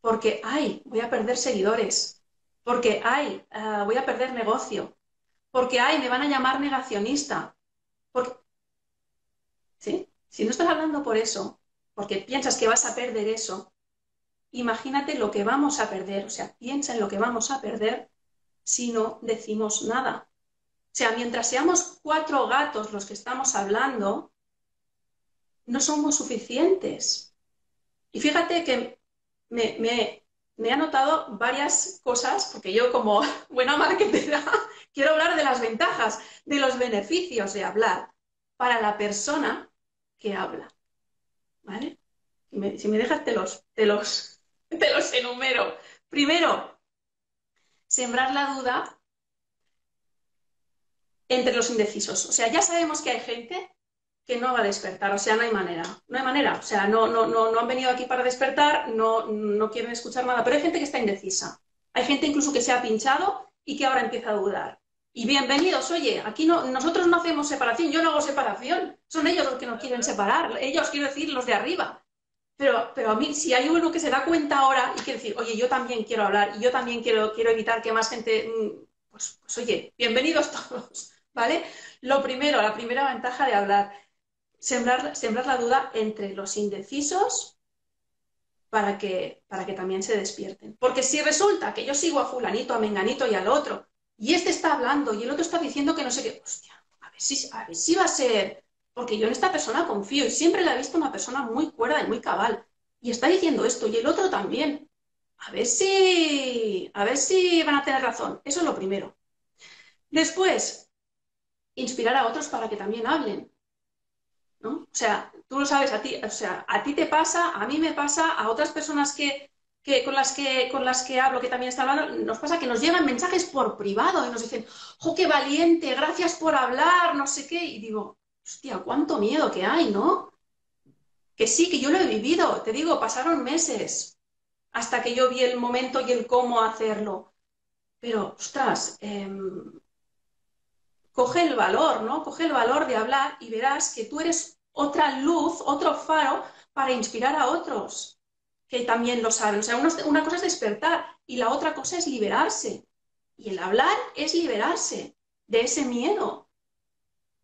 porque ay, voy a perder seguidores, porque ay, uh, voy a perder negocio, porque ay, me van a llamar negacionista, porque... ¿Sí? Si no estás hablando por eso, porque piensas que vas a perder eso, imagínate lo que vamos a perder, o sea, piensa en lo que vamos a perder si no decimos nada. O sea, mientras seamos cuatro gatos los que estamos hablando, no somos suficientes. Y fíjate que me, me, me he anotado varias cosas, porque yo como buena marketera quiero hablar de las ventajas, de los beneficios de hablar para la persona que habla, ¿vale? Me, si me dejas te los, te los... Te los enumero. Primero, sembrar la duda entre los indecisos. O sea, ya sabemos que hay gente que no va a despertar. O sea, no hay manera. No hay manera. O sea, no, no, no, no han venido aquí para despertar, no, no quieren escuchar nada. Pero hay gente que está indecisa. Hay gente incluso que se ha pinchado y que ahora empieza a dudar. Y bienvenidos, oye, aquí no, nosotros no hacemos separación. Yo no hago separación. Son ellos los que nos quieren separar. Ellos, quiero decir, los de arriba. Pero, pero a mí, si hay uno que se da cuenta ahora y quiere decir, oye, yo también quiero hablar y yo también quiero, quiero evitar que más gente... Pues, pues oye, bienvenidos todos, ¿vale? Lo primero, la primera ventaja de hablar, sembrar, sembrar la duda entre los indecisos para que, para que también se despierten. Porque si resulta que yo sigo a fulanito, a menganito y al otro, y este está hablando y el otro está diciendo que no sé qué, hostia, a ver si, a ver si va a ser... Porque yo en esta persona confío y siempre la he visto una persona muy cuerda y muy cabal. Y está diciendo esto y el otro también. A ver si, a ver si van a tener razón. Eso es lo primero. Después, inspirar a otros para que también hablen, ¿no? O sea, tú lo sabes, a ti, o sea, a ti te pasa, a mí me pasa, a otras personas que, que, con, las que, con las que hablo, que también están hablando, nos pasa que nos llegan mensajes por privado y nos dicen, ¡jo, qué valiente! Gracias por hablar, no sé qué. Y digo... Hostia, cuánto miedo que hay, ¿no? Que sí, que yo lo he vivido, te digo, pasaron meses hasta que yo vi el momento y el cómo hacerlo. Pero, ostras, eh, coge el valor, ¿no? Coge el valor de hablar y verás que tú eres otra luz, otro faro para inspirar a otros que también lo saben. O sea, uno, una cosa es despertar y la otra cosa es liberarse. Y el hablar es liberarse de ese miedo.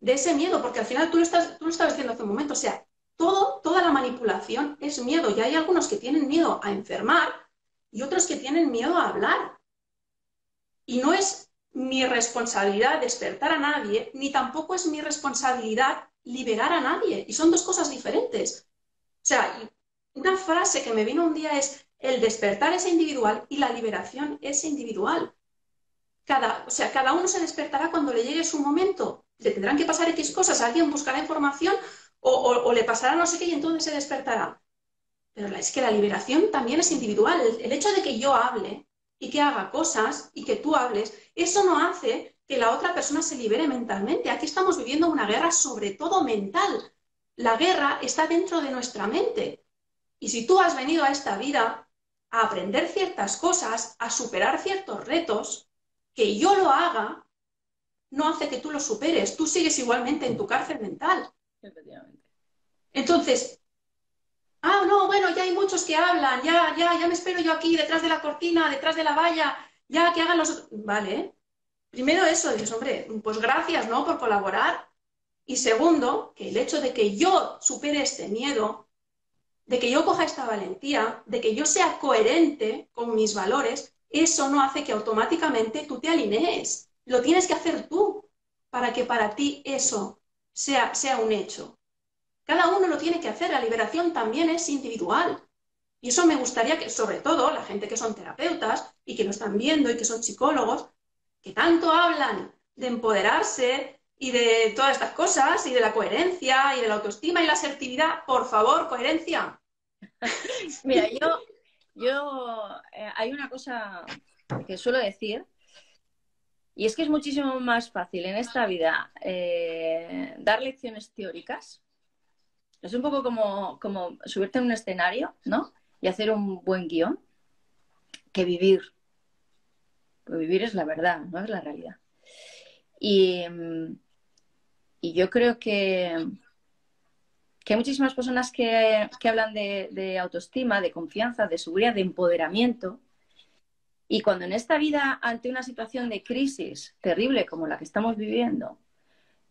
de ese miedo, porque al final tú lo estás, tú lo estabas diciendo hace un momento, o sea, todo, toda la manipulación es miedo, y hay algunos que tienen miedo a enfermar y otros que tienen miedo a hablar. Y no es mi responsabilidad despertar a nadie, ni tampoco es mi responsabilidad liberar a nadie, y son dos cosas diferentes. O sea, una frase que me vino un día es, el despertar es individual y la liberación es individual. Cada, o sea, cada uno se despertará cuando le llegue su momento. Le tendrán que pasar X cosas, alguien buscará información o, o, o le pasará no sé qué y entonces se despertará. Pero es que la liberación también es individual. El, el hecho de que yo hable y que haga cosas y que tú hables, eso no hace que la otra persona se libere mentalmente. Aquí estamos viviendo una guerra sobre todo mental. La guerra está dentro de nuestra mente. Y si tú has venido a esta vida a aprender ciertas cosas, a superar ciertos retos, que yo lo haga, no hace que tú lo superes. Tú sigues igualmente en tu cárcel mental. Efectivamente. Entonces, ah, no, bueno, ya hay muchos que hablan, ya, ya, ya me espero yo aquí, detrás de la cortina, detrás de la valla, ya que hagan los otros. Vale. Primero eso, dices, hombre, pues gracias, ¿no?, por colaborar. Y segundo, que el hecho de que yo supere este miedo, de que yo coja esta valentía, de que yo sea coherente con mis valores, eso no hace que automáticamente tú te alinees. Lo tienes que hacer tú para que para ti eso sea, sea un hecho. Cada uno lo tiene que hacer. La liberación también es individual. Y eso me gustaría que, sobre todo, la gente que son terapeutas y que lo están viendo y que son psicólogos, que tanto hablan de empoderarse y de todas estas cosas, y de la coherencia, y de la autoestima y la asertividad, por favor, coherencia. Mira, yo... Yo, eh, hay una cosa que suelo decir, y es que es muchísimo más fácil en esta vida eh, dar lecciones teóricas. Es un poco como, como subirte a un escenario, ¿no?, y hacer un buen guión, que vivir. Porque vivir es la verdad, no es la realidad. Y, y yo creo que... que hay muchísimas personas que, que hablan de, de autoestima, de confianza, de seguridad, de empoderamiento. Y cuando en esta vida, ante una situación de crisis terrible como la que estamos viviendo,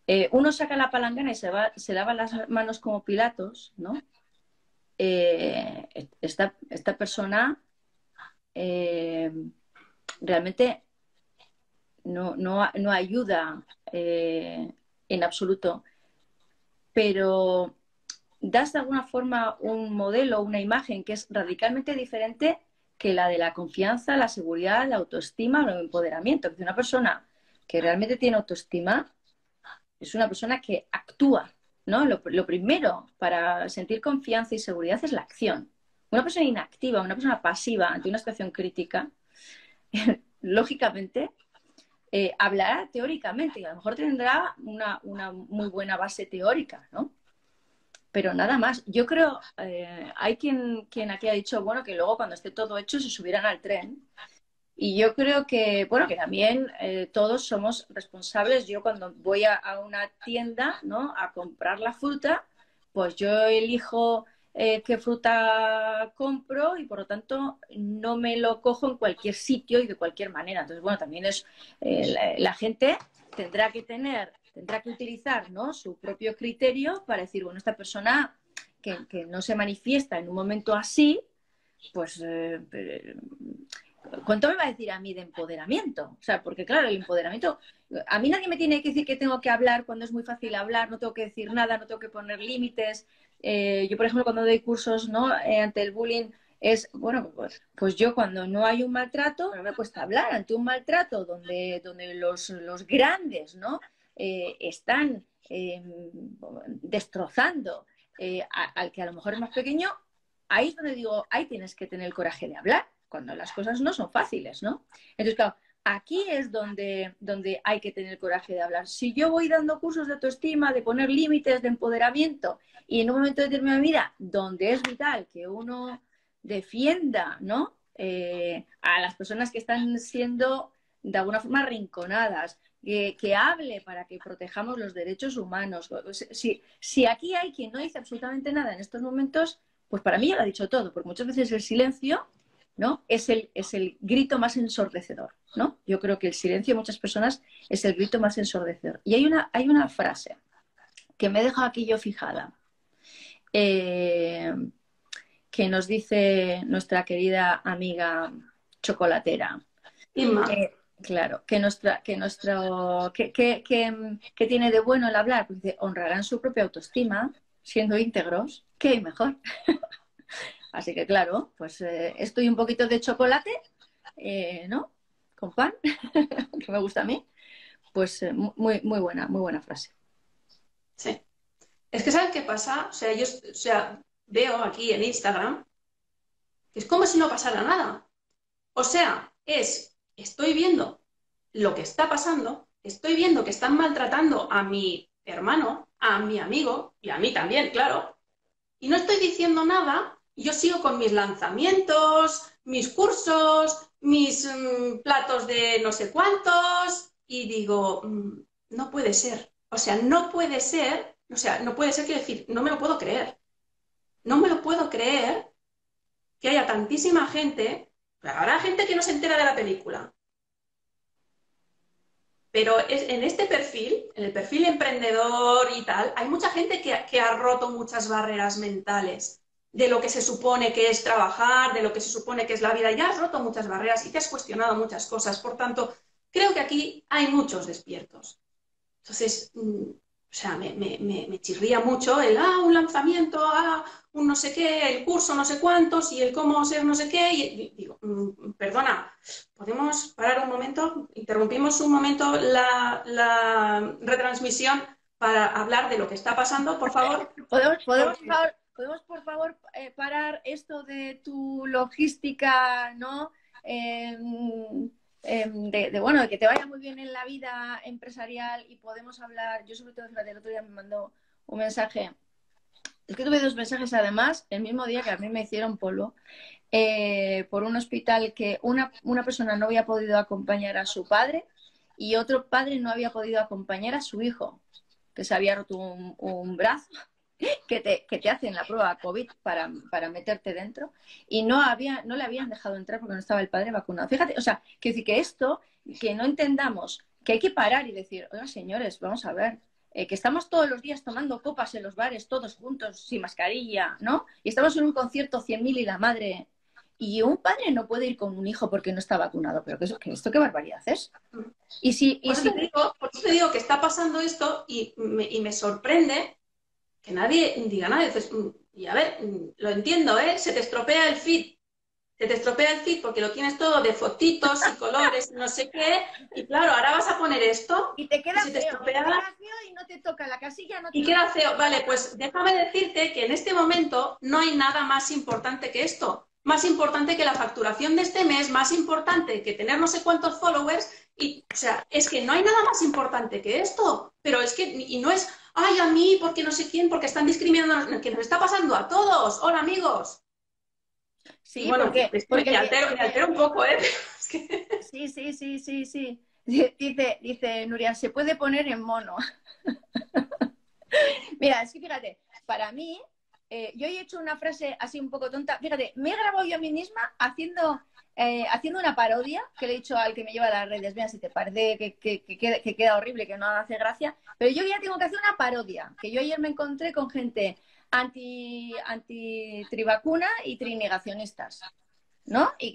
eh, uno saca la palangana y se, va, se lava las manos como Pilatos, ¿no? Eh, esta, esta persona eh, realmente no, no, no ayuda eh, en absoluto. Pero... das de alguna forma un modelo, una imagen que es radicalmente diferente que la de la confianza, la seguridad, la autoestima o el empoderamiento. Porque una persona que realmente tiene autoestima es una persona que actúa, ¿no? Lo, lo primero para sentir confianza y seguridad es la acción. Una persona inactiva, una persona pasiva ante una situación crítica, lógicamente eh, hablará teóricamente y a lo mejor tendrá una, una muy buena base teórica, ¿no? Pero nada más. Yo creo, eh, hay quien, quien aquí ha dicho, bueno, que luego cuando esté todo hecho se subirán al tren. Y yo creo que, bueno, que también eh, todos somos responsables. Yo cuando voy a, a una tienda, ¿no?, a comprar la fruta, pues yo elijo eh, qué fruta compro y por lo tanto no me lo cojo en cualquier sitio y de cualquier manera. Entonces, bueno, también es eh, la, la gente tendrá que tener... tendrá que utilizar, ¿no?, su propio criterio para decir, bueno, esta persona que, que no se manifiesta en un momento así, pues, eh, ¿cuánto me va a decir a mí de empoderamiento? O sea, porque claro, el empoderamiento, a mí nadie me tiene que decir que tengo que hablar cuando es muy fácil hablar, no tengo que decir nada, no tengo que poner límites. Eh, yo, por ejemplo, cuando doy cursos, ¿no?, eh, ante el bullying, es, bueno, pues, pues yo cuando no hay un maltrato, no me cuesta hablar ante un maltrato donde, donde los, los grandes, ¿no?, Eh, están eh, destrozando eh, a, al que a lo mejor es más pequeño, ahí es donde digo, ahí tienes que tener el coraje de hablar, cuando las cosas no son fáciles, ¿no? Entonces, claro, aquí es donde, donde hay que tener el coraje de hablar. Si yo voy dando cursos de autoestima, de poner límites, de empoderamiento, y en un momento determinado de mi vida, donde es vital que uno defienda, ¿no?, eh, a las personas que están siendo de alguna forma arrinconadas, Que, que hable para que protejamos los derechos humanos. Si, si aquí hay quien no dice absolutamente nada en estos momentos, pues para mí ya lo ha dicho todo, porque muchas veces el silencio, ¿no?, es el, es el grito más ensordecedor, ¿no? Yo creo que el silencio de muchas personas es el grito más ensordecedor. Y hay una, hay una frase que me he dejado aquí yo fijada, eh, que nos dice nuestra querida amiga chocolatera. Inma. Eh, claro, que nuestra, que nuestro, que, que, que, que tiene de bueno el hablar, porque dice, honrarán su propia autoestima, siendo íntegros, ¿qué mejor? Así que claro, pues eh, estoy un poquito de chocolate, eh, ¿no? Con pan, que me gusta a mí. Pues eh, muy, muy buena, muy buena frase. Sí. Es que ¿sabes qué pasa? O sea, yo o sea, veo aquí en Instagram, que es como si no pasara nada. O sea, es, estoy viendo lo que está pasando, estoy viendo que están maltratando a mi hermano, a mi amigo, y a mí también, claro, y no estoy diciendo nada, yo sigo con mis lanzamientos, mis cursos, mis mmm, platos de no sé cuántos, y digo, mmm, no puede ser, o sea, no puede ser, o sea, no puede ser, quiero decir, no me lo puedo creer, no me lo puedo creer que haya tantísima gente, habrá gente que no se entera de la película, pero en este perfil, en el perfil emprendedor y tal, hay mucha gente que, que ha roto muchas barreras mentales de lo que se supone que es trabajar, de lo que se supone que es la vida. Ya has roto muchas barreras y te has cuestionado muchas cosas. Por tanto, creo que aquí hay muchos despiertos. Entonces, mm, o sea, me, me, me, me chirría mucho el, ah, un lanzamiento, ah, un no sé qué, el curso no sé cuántos y el cómo ser no sé qué. Y, y digo, mm, perdona, ¿podemos parar un momento? Interrumpimos un momento la, la retransmisión para hablar de lo que está pasando, por favor. ¿Podemos, podemos, por favor, ¿podemos, por favor eh, parar esto de tu logística, ¿no? Eh, eh, de, de, bueno, de que te vaya muy bien en la vida empresarial y podemos hablar. Yo sobre todo, fíjate, el otro día me mandó un mensaje. Es que tuve dos mensajes, además, el mismo día que a mí me hicieron polvo, eh, por un hospital que una, una persona no había podido acompañar a su padre y otro padre no había podido acompañar a su hijo, que se había roto un, un brazo, que te, que te hacen la prueba COVID para, para meterte dentro, y no, había, no le habían dejado entrar porque no estaba el padre vacunado. Fíjate, o sea, que decir que esto, que no entendamos, que hay que parar y decir, oiga, señores, vamos a ver. Eh, que estamos todos los días tomando copas en los bares, todos juntos, sin mascarilla, ¿no? Y estamos en un concierto cien mil y la madre. Y un padre no puede ir con un hijo porque no está vacunado. Pero ¿qué, qué, esto qué barbaridad es? Y si, y por, si... Te digo, por eso te digo que está pasando esto y me, y me sorprende que nadie diga nada. Y a ver, lo entiendo, ¿eh? Se te estropea el feed. Se te estropea el feed porque lo tienes todo de fotitos y colores, no sé qué. Y claro, ahora vas a poner esto. Y te queda, y se te feo, estropea. Te queda feo y no te toca la casilla. No te y toca. Queda feo. Vale, pues déjame decirte que en este momento no hay nada más importante que esto. Más importante que la facturación de este mes, más importante que tener no sé cuántos followers. Y, o sea, es que no hay nada más importante que esto. Pero es que, y no es, ay, a mí, porque no sé quién, porque están discriminando, que nos está pasando a todos. Hola, amigos. Sí, bueno, porque, estoy, porque me, altero, me altero un poco, ¿eh? Es que... Sí, sí, sí, sí, sí. Dice, dice Nuria, se puede poner en mono. Mira, es que fíjate, para mí, eh, yo he hecho una frase así un poco tonta. Fíjate, me he grabado yo a mí misma haciendo, eh, haciendo una parodia que le he dicho al que me lleva a las redes. Mira, si te parece que, que, que, queda, que queda horrible, que no hace gracia. Pero yo ya tengo que hacer una parodia, que yo ayer me encontré con gente... anti antitrivacuna y trinegacionistas, ¿no? Y,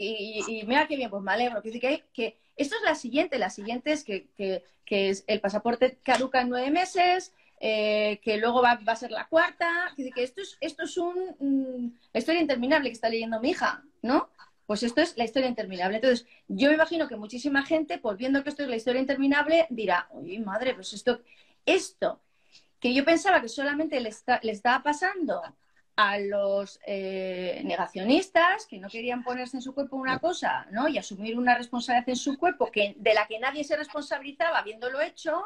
y, y mira qué bien, pues me alegro. Que, que, que esto es la siguiente, la siguiente es que, que, que es el pasaporte caduca en nueve meses, eh, que luego va, va a ser la cuarta, que, que esto es esto es un, um, la historia interminable que está leyendo mi hija, ¿no? Pues esto es la historia interminable. Entonces, yo me imagino que muchísima gente, pues viendo que esto es la historia interminable, dirá, oye, madre, pues esto, esto... que yo pensaba que solamente le, está, le estaba pasando a los eh, negacionistas que no querían ponerse en su cuerpo una cosa, ¿no? Y asumir una responsabilidad en su cuerpo que, de la que nadie se responsabilizaba habiéndolo hecho,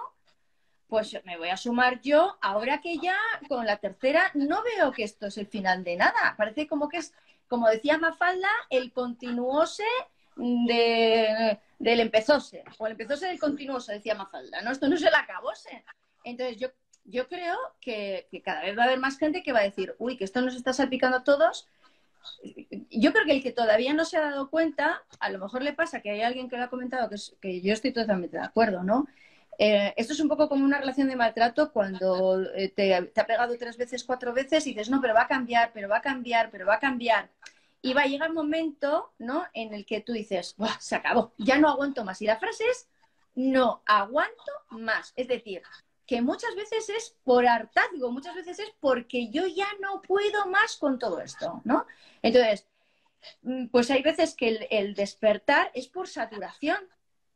pues me voy a sumar yo, ahora que ya con la tercera no veo que esto es el final de nada. Parece como que es, como decía Mafalda, el continuose de, del empezóse, o el empezóse del continuose, decía Mafalda, ¿no? Esto no se la acabóse. Entonces yo... Yo creo que, que cada vez va a haber más gente que va a decir, uy, que esto nos está salpicando a todos. Yo creo que el que todavía no se ha dado cuenta, a lo mejor le pasa que hay alguien que lo ha comentado, que, es, que yo estoy totalmente de acuerdo, ¿no? Eh, esto es un poco como una relación de maltrato cuando eh, te, te ha pegado tres veces, cuatro veces y dices, no, pero va a cambiar, pero va a cambiar, pero va a cambiar. Y va a llegar un momento, ¿no?, en el que tú dices, ¡buah, se acabó, ya no aguanto más! Y la frase es, no aguanto más. Es decir, que muchas veces es por hartazgo, muchas veces es porque yo ya no puedo más con todo esto, ¿no? Entonces, pues hay veces que el, el despertar es por saturación.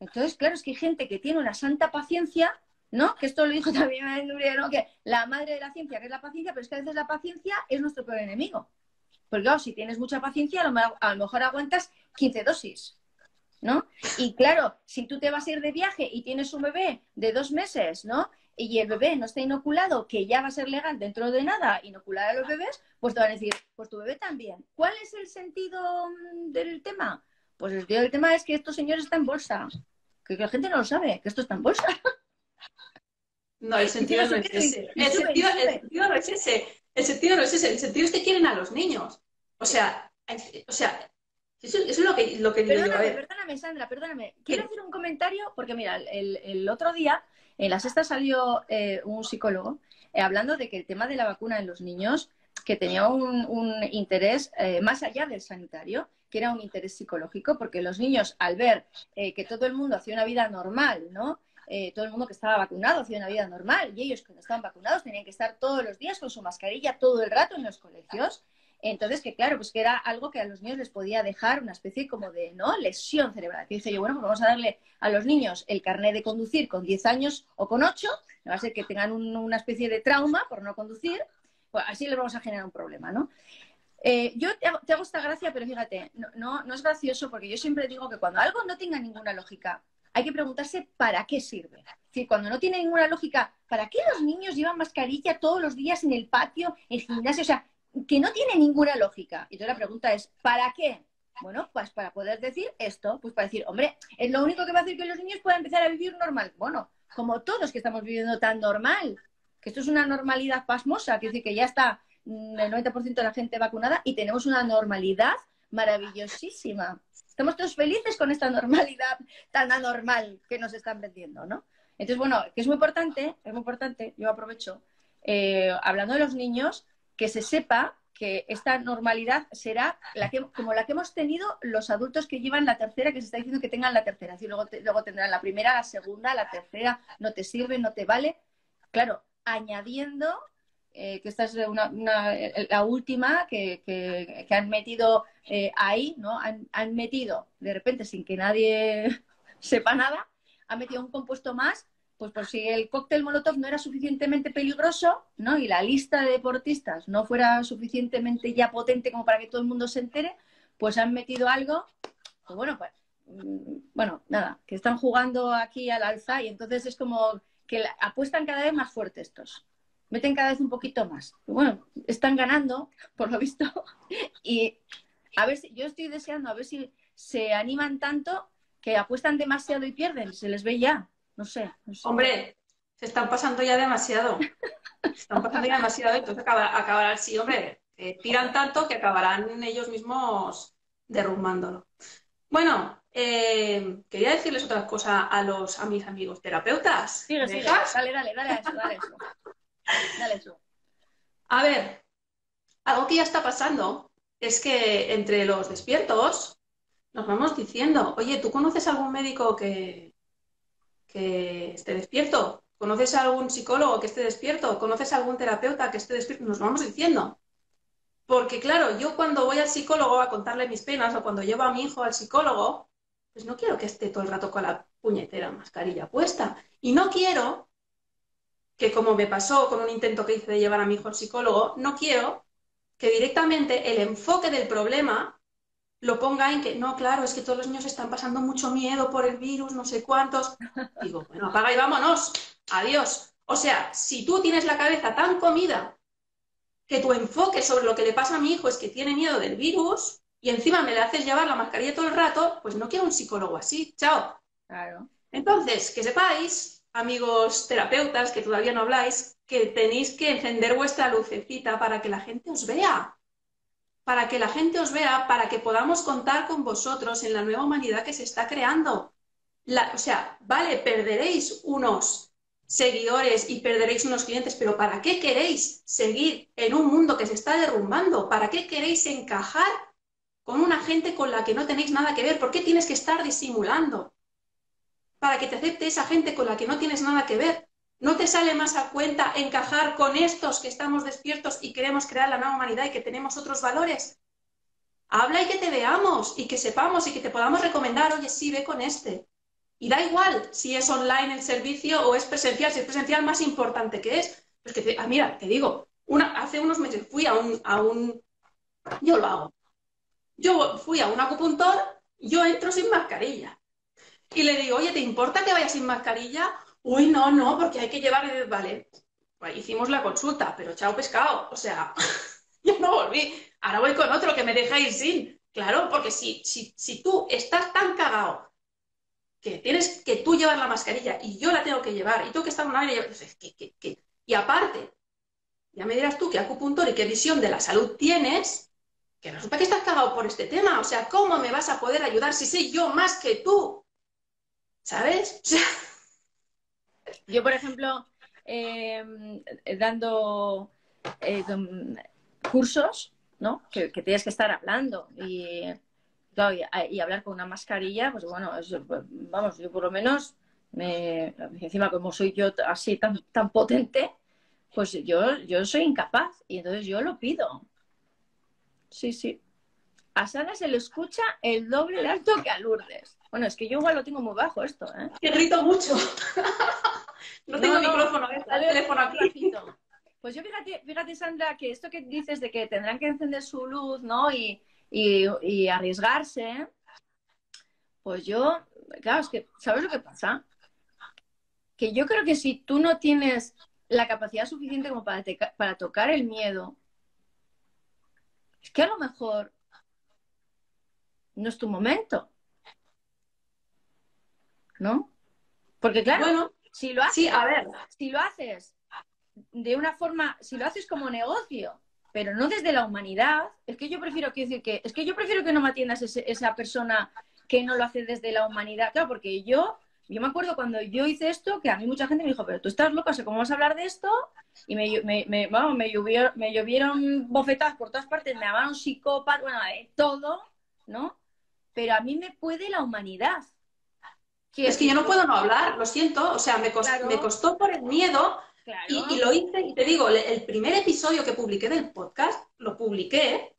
Entonces, claro, es que hay gente que tiene una santa paciencia, ¿no? Que esto lo dijo también, ¿no?, que la madre de la ciencia, que es la paciencia, pero es que a veces la paciencia es nuestro peor enemigo. Porque, claro, si tienes mucha paciencia, a lo mejor aguantas quince dosis, ¿no? Y, claro, si tú te vas a ir de viaje y tienes un bebé de dos meses, ¿no?, y el bebé no está inoculado, que ya va a ser legal dentro de nada inocular a los bebés, pues te van a decir, pues tu bebé también. ¿Cuál es el sentido del tema? Pues el sentido del tema es que estos señores están en bolsa. Que, que la gente no lo sabe, que esto está en bolsa. No, el sentido no es ese. El sentido no es ese. El sentido no es ese, el sentido es que quieren a los niños. O sea, o sea, eso, eso es lo que, lo que yo digo. Perdóname, perdóname, Sandra, perdóname. Quiero hacer un comentario, porque mira, el, el otro día, en La Sexta salió eh, un psicólogo eh, hablando de que el tema de la vacuna en los niños, que tenía un, un interés eh, más allá del sanitario, que era un interés psicológico, porque los niños, al ver eh, que todo el mundo hacía una vida normal, ¿no?, Eh, todo el mundo que estaba vacunado hacía una vida normal, y ellos que no estaban vacunados tenían que estar todos los días con su mascarilla todo el rato en los colegios. Entonces, que claro, pues que era algo que a los niños les podía dejar una especie como de, ¿no?, lesión cerebral. Que dije yo, bueno, pues vamos a darle a los niños el carnet de conducir con diez años o con ocho, va a ser que tengan un, una especie de trauma por no conducir, pues así les vamos a generar un problema, ¿no? Eh, yo te hago, te hago esta gracia, pero fíjate, no, no, no es gracioso, porque yo siempre digo que cuando algo no tenga ninguna lógica, hay que preguntarse para qué sirve. Es decir, cuando no tiene ninguna lógica, ¿para qué los niños llevan mascarilla todos los días en el patio, en el gimnasio? O sea, que no tiene ninguna lógica. Y entonces la pregunta es, ¿para qué? Bueno, pues para poder decir esto, pues para decir, hombre, es lo único que va a hacer que los niños puedan empezar a vivir normal. Bueno, como todos que estamos viviendo tan normal, que esto es una normalidad pasmosa, que es decir, que ya está el noventa por ciento de la gente vacunada y tenemos una normalidad maravillosísima. Estamos todos felices con esta normalidad tan anormal que nos están vendiendo, ¿no? Entonces, bueno, que es muy importante, es muy importante, yo aprovecho, eh, hablando de los niños, que se sepa que esta normalidad será la que, como la que hemos tenido los adultos que llevan la tercera, que se está diciendo que tengan la tercera. Así luego, te, luego tendrán la primera, la segunda, la tercera, no te sirve, no te vale. Claro, añadiendo... Eh, que esta es una, una, la última que, que, que han metido eh, ahí, ¿no? Han, han metido, de repente, sin que nadie sepa nada, han metido un compuesto más, pues por si el cóctel Molotov no era suficientemente peligroso, ¿no?, y la lista de deportistas no fuera suficientemente ya potente como para que todo el mundo se entere, pues han metido algo, pues bueno, pues, bueno, nada, que están jugando aquí al alza y entonces es como que la, apuestan cada vez más fuerte estos. Meten cada vez un poquito más. Bueno, están ganando, por lo visto. Y a ver si, yo estoy deseando, a ver si se animan tanto que apuestan demasiado y pierden. Se les ve ya. No sé. No sé. Hombre, se están pasando ya demasiado. Se están pasando ya demasiado. Entonces acabar, acabarán, sí, hombre, eh, tiran tanto que acabarán ellos mismos derrumbándolo. Bueno, eh, quería decirles otra cosa a, los, a mis amigos terapeutas. Sigue, sigue. Dale, dale, dale a eso, dale a eso. Dale tú. A ver, algo que ya está pasando es que entre los despiertos nos vamos diciendo, oye, ¿tú conoces algún médico que, que esté despierto? ¿Conoces algún psicólogo que esté despierto? ¿Conoces algún terapeuta que esté despierto? Nos vamos diciendo. Porque claro, yo cuando voy al psicólogo a contarle mis penas o cuando llevo a mi hijo al psicólogo, pues no quiero que esté todo el rato con la puñetera mascarilla puesta. Y no quiero... que como me pasó con un intento que hice de llevar a mi hijo al psicólogo, no quiero que directamente el enfoque del problema lo ponga en que, no, claro, es que todos los niños están pasando mucho miedo por el virus, no sé cuántos. Digo, bueno, apaga y vámonos, adiós. O sea, si tú tienes la cabeza tan comida que tu enfoque sobre lo que le pasa a mi hijo es que tiene miedo del virus y encima me le haces llevar la mascarilla todo el rato, pues no quiero un psicólogo así, chao. Claro. Entonces, que sepáis... amigos terapeutas que todavía no habláis, que tenéis que encender vuestra lucecita para que la gente os vea, para que la gente os vea, para que podamos contar con vosotros en la nueva humanidad que se está creando. la, o sea, vale, perderéis unos seguidores y perderéis unos clientes, pero ¿para qué queréis seguir en un mundo que se está derrumbando? ¿Para qué queréis encajar con una gente con la que no tenéis nada que ver? ¿Por qué tienes que estar disimulando para que te acepte esa gente con la que no tienes nada que ver? ¿No te sale más a cuenta encajar con estos que estamos despiertos y queremos crear la nueva humanidad y que tenemos otros valores? Habla y que te veamos, y que sepamos, y que te podamos recomendar, oye, sí, ve con este. Y da igual si es online el servicio o es presencial, si es presencial más importante que es. Porque te, ah, mira, te digo, una, hace unos meses fui a un, a un... Yo lo hago. Yo fui a un acupuntor, yo entro sin mascarilla. Y le digo, oye, ¿te importa que vaya sin mascarilla? Uy, no, no, porque hay que llevar... Vale, bueno, hicimos la consulta, pero chao pescado, o sea... Yo no volví, ahora voy con otro que me deja ir sin. Claro, porque si, si, si tú estás tan cagado que tienes que tú llevar la mascarilla y yo la tengo que llevar y tú que estás en un aire... ¿Qué, qué, qué? Y aparte, ya me dirás tú qué acupuntor y qué visión de la salud tienes, que resulta que estás cagado por este tema. O sea, ¿cómo me vas a poder ayudar si sé yo más que tú? ¿Sabes? O sea... Yo, por ejemplo, eh, dando... Eh, con... cursos, ¿no? Que, que tienes que estar hablando y, claro, y, y hablar con una mascarilla, pues bueno, es, vamos, yo por lo menos, me, encima como soy yo así tan, tan potente, pues yo, yo soy incapaz y entonces yo lo pido. Sí, sí. A Sara se le escucha el doble de alto que a Lourdes. Bueno, es que yo igual lo tengo muy bajo esto, ¿eh? Que grito mucho. No tengo no, no, micrófono, está el teléfono aquí. Pues yo fíjate, fíjate, Sandra, que esto que dices de que tendrán que encender su luz, ¿no? Y, y, y arriesgarse, pues yo, claro, es que, ¿sabes lo que pasa? Que yo creo que si tú no tienes la capacidad suficiente como para, te, para tocar el miedo, es que a lo mejor no es tu momento, ¿no? Porque claro, bueno, si lo haces, sí, a ver, si lo haces... de una forma, si lo haces como negocio, pero no desde la humanidad, es que yo prefiero, quiero decir que, es que yo prefiero que no me atiendas ese, esa persona que no lo hace desde la humanidad. Claro, porque yo, yo me acuerdo cuando yo hice esto, que a mí mucha gente me dijo, pero tú estás loca, o sea, ¿cómo vas a hablar de esto? Y me, me, me, vamos, me, llovieron, me llovieron bofetadas por todas partes, me llamaron psicópata, bueno, eh, todo, ¿no? Pero a mí me puede la humanidad. Es que yo no puedo no hablar, lo siento, o sea, me costó, claro. me costó por el miedo... Claro. Y, y lo hice, y te digo, el primer episodio que publiqué del podcast, lo publiqué,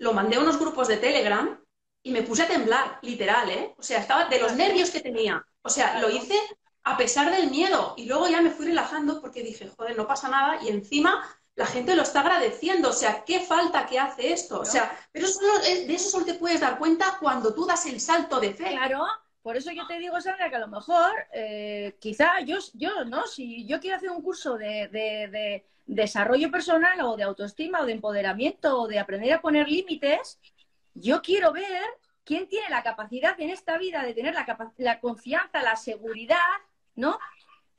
lo mandé a unos grupos de Telegram y me puse a temblar, literal, ¿eh? O sea, estaba de los nervios que tenía. O sea, lo hice a pesar del miedo y luego ya me fui relajando porque dije, joder, no pasa nada y encima la gente lo está agradeciendo. O sea, qué falta que hace esto. O sea, pero solo, de eso solo te puedes dar cuenta cuando tú das el salto de fe. Claro. Por eso yo te digo, Sandra, que a lo mejor, eh, quizá yo, yo, ¿no? Si yo quiero hacer un curso de, de, de desarrollo personal o de autoestima o de empoderamiento o de aprender a poner límites, yo quiero ver quién tiene la capacidad en esta vida de tener la, la confianza, la seguridad, ¿no?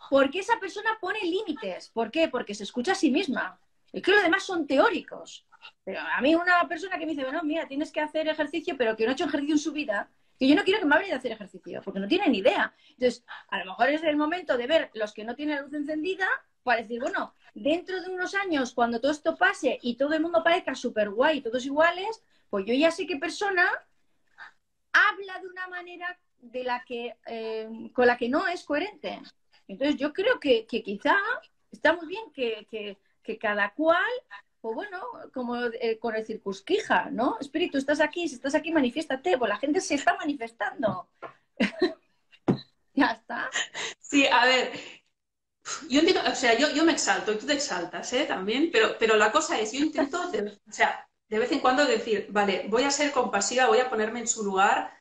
Porque esa persona pone límites. ¿Por qué? Porque se escucha a sí misma. Y que los demás son teóricos. Pero a mí una persona que me dice, bueno, mira, tienes que hacer ejercicio, pero que no ha hecho ejercicio en su vida... que yo no quiero que me hable de hacer ejercicio, porque no tienen ni idea. Entonces, a lo mejor es el momento de ver los que no tienen la luz encendida para decir, bueno, dentro de unos años, cuando todo esto pase y todo el mundo parezca súper guay, todos iguales, pues yo ya sé qué persona habla de una manera de la que, eh, con la que no es coherente. Entonces, yo creo que, que quizá está muy bien que, que, que cada cual... Pues bueno, como eh, con el circunquija, ¿no? Espíritu, estás aquí, si estás aquí, manifiéstate, pues la gente se está manifestando. Ya está. Sí, a ver, yo entiendo, o sea, yo, yo me exalto y tú te exaltas, ¿eh? También, pero, pero la cosa es, yo intento, de, o sea, de vez en cuando decir, vale, voy a ser compasiva, voy a ponerme en su lugar,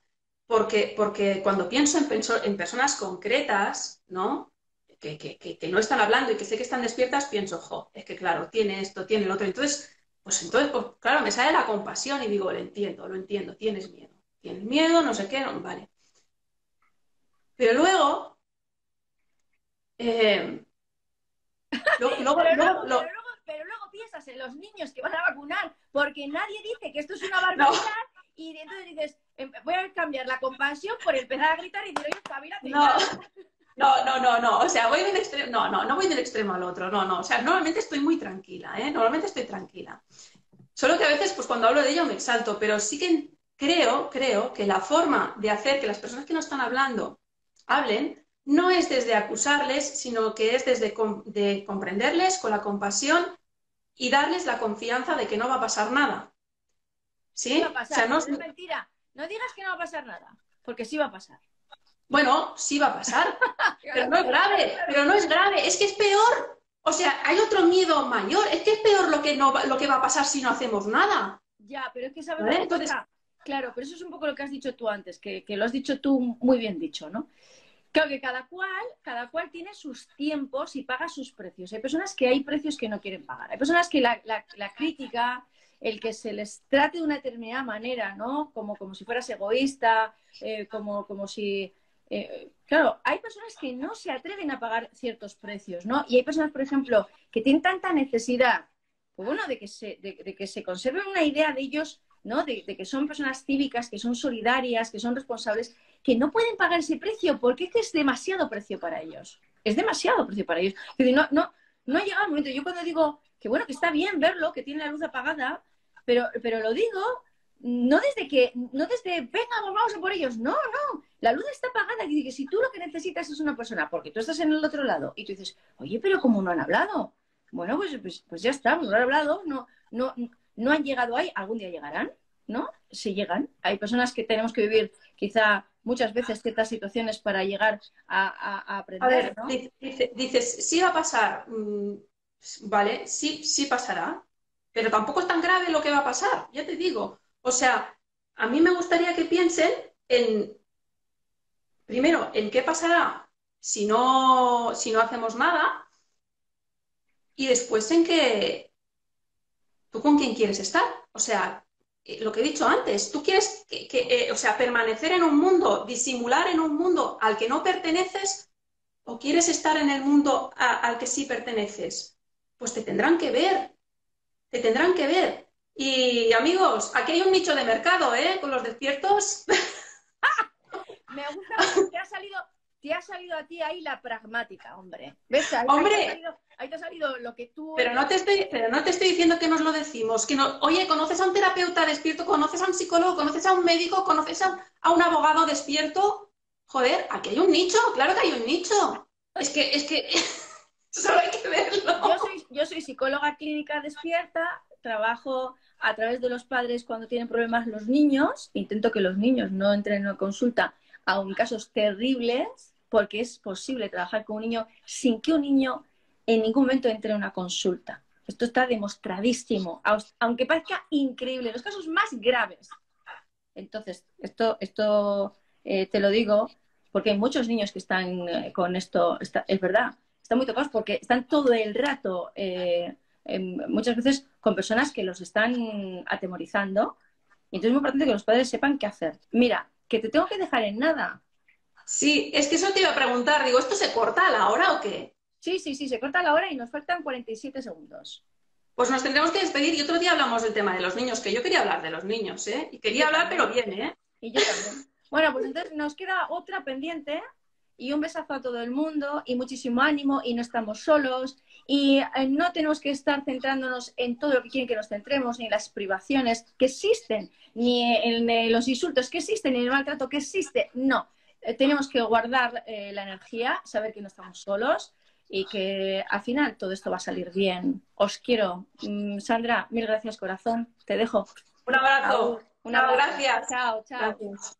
porque, porque cuando pienso en, en personas concretas, ¿no? Que, que, que, que no están hablando y que sé que están despiertas, pienso, jo, es que claro, tiene esto, tiene el otro. Entonces, pues entonces, pues claro, me sale la compasión y digo, lo entiendo, lo entiendo, tienes miedo, tienes miedo, no sé qué, no, vale. Pero luego, eh, lo, lo, pero, luego, luego, lo, pero, luego, pero luego piensas en los niños que van a vacunar, porque nadie dice que esto es una barbaridad. No. Y entonces dices, voy a cambiar la compasión por empezar a gritar y decir, oye, Camila, te no. No, no, no, no, o sea, voy del extremo, no, no, no voy del extremo al otro, no, no, o sea, normalmente estoy muy tranquila, ¿eh? Normalmente estoy tranquila. Solo que a veces, pues cuando hablo de ello me exalto, pero sí que creo, creo que la forma de hacer que las personas que no están hablando hablen, no es desde acusarles, sino que es desde com- de comprenderles con la compasión y darles la confianza de que no va a pasar nada. ¿Sí? No va a pasar, o sea, no... es mentira, no digas que no va a pasar nada, porque sí va a pasar. Bueno, sí va a pasar, pero no es grave, pero no es grave, es que es peor, o sea, hay otro miedo mayor, es que es peor lo que, no va, lo que va a pasar si no hacemos nada. Ya, pero es que sabemos, ¿vale? Entonces... claro, pero eso es un poco lo que has dicho tú antes, que, que lo has dicho tú muy bien dicho, ¿no? Claro que cada cual, cada cual tiene sus tiempos y paga sus precios, hay personas que hay precios que no quieren pagar, hay personas que la, la, la crítica... el que se les trate de una determinada manera, ¿no? Como, como si fueras egoísta, eh, como, como si... Eh, claro, hay personas que no se atreven a pagar ciertos precios, ¿no? Y hay personas, por ejemplo, que tienen tanta necesidad, pues bueno, de que se, de, de que se conserve una idea de ellos, ¿no? De, de que son personas cívicas, que son solidarias, que son responsables, que no pueden pagar ese precio porque es que es demasiado precio para ellos. Es demasiado precio para ellos. Es decir, no, no, no ha llegado el momento. Yo cuando digo que bueno, que está bien verlo, que tiene la luz apagada... Pero, pero lo digo, no desde que, no desde, venga, vamos a por ellos. No, no, la luz está apagada. Y que si tú lo que necesitas es una persona, porque tú estás en el otro lado, y tú dices, oye, pero ¿cómo no han hablado? Bueno, pues, pues, pues ya está, no han hablado, no, no, no han llegado ahí, algún día llegarán, ¿no? Si llegan. Hay personas que tenemos que vivir quizá muchas veces ciertas situaciones para llegar a, a, a aprender, a ver, ¿no? Dices, dices, sí va a pasar, vale, sí, sí pasará. Pero tampoco es tan grave lo que va a pasar, ya te digo. O sea, a mí me gustaría que piensen en, primero, en qué pasará si no, si no hacemos nada, y después en que tú con quién quieres estar. O sea, lo que he dicho antes, tú quieres que, que, eh, o sea, permanecer en un mundo, disimular en un mundo al que no perteneces, o quieres estar en el mundo a, al que sí perteneces. Pues te tendrán que ver. Te tendrán que ver. Y amigos, aquí hay un nicho de mercado, ¿eh? Con los despiertos. Me gusta porque te ha salido, te ha salido a ti ahí la pragmática, hombre. ¿Ves? Ahí, hombre, ahí te ha salido, ahí te ha salido lo que tú... Pero no te estoy, pero no te estoy diciendo que nos lo decimos. Que no, oye, ¿conoces a un terapeuta despierto? ¿Conoces a un psicólogo? ¿Conoces a un médico? ¿Conoces a un, a un abogado despierto? Joder, aquí hay un nicho, claro que hay un nicho. Es que, es que... Solo hay que verlo. Yo soy, yo soy psicóloga clínica despierta, trabajo a través de los padres cuando tienen problemas los niños, intento que los niños no entren en una consulta, aun casos terribles, porque es posible trabajar con un niño sin que un niño en ningún momento entre en una consulta. Esto está demostradísimo, aunque parezca increíble, los casos más graves. Entonces, esto, esto eh, te lo digo porque hay muchos niños que están eh, con esto, está, es verdad. Están muy tocados porque están todo el rato, eh, eh, muchas veces, con personas que los están atemorizando. Y entonces es muy importante que los padres sepan qué hacer. Mira, que te tengo que dejar en nada. Sí, es que eso te iba a preguntar. Digo, ¿esto se corta a la hora o qué? Sí, sí, sí, se corta a la hora y nos faltan cuarenta y siete segundos. Pues nos tendremos que despedir. Y otro día hablamos del tema de los niños, que yo quería hablar de los niños, ¿eh? Y quería hablar, pero bien, ¿eh? Y yo también. Bueno, pues entonces nos queda otra pendiente. Y un besazo a todo el mundo y muchísimo ánimo y no estamos solos y eh, no tenemos que estar centrándonos en todo lo que quieren que nos centremos, ni en las privaciones que existen, ni en eh, los insultos que existen, ni en el maltrato que existe. No, eh, tenemos que guardar eh, la energía, saber que no estamos solos y que al final todo esto va a salir bien. Os quiero. Mm, Sandra, mil gracias corazón. Te dejo. Un abrazo. Au, un abrazo. Au, gracias. Chao, chao. Gracias.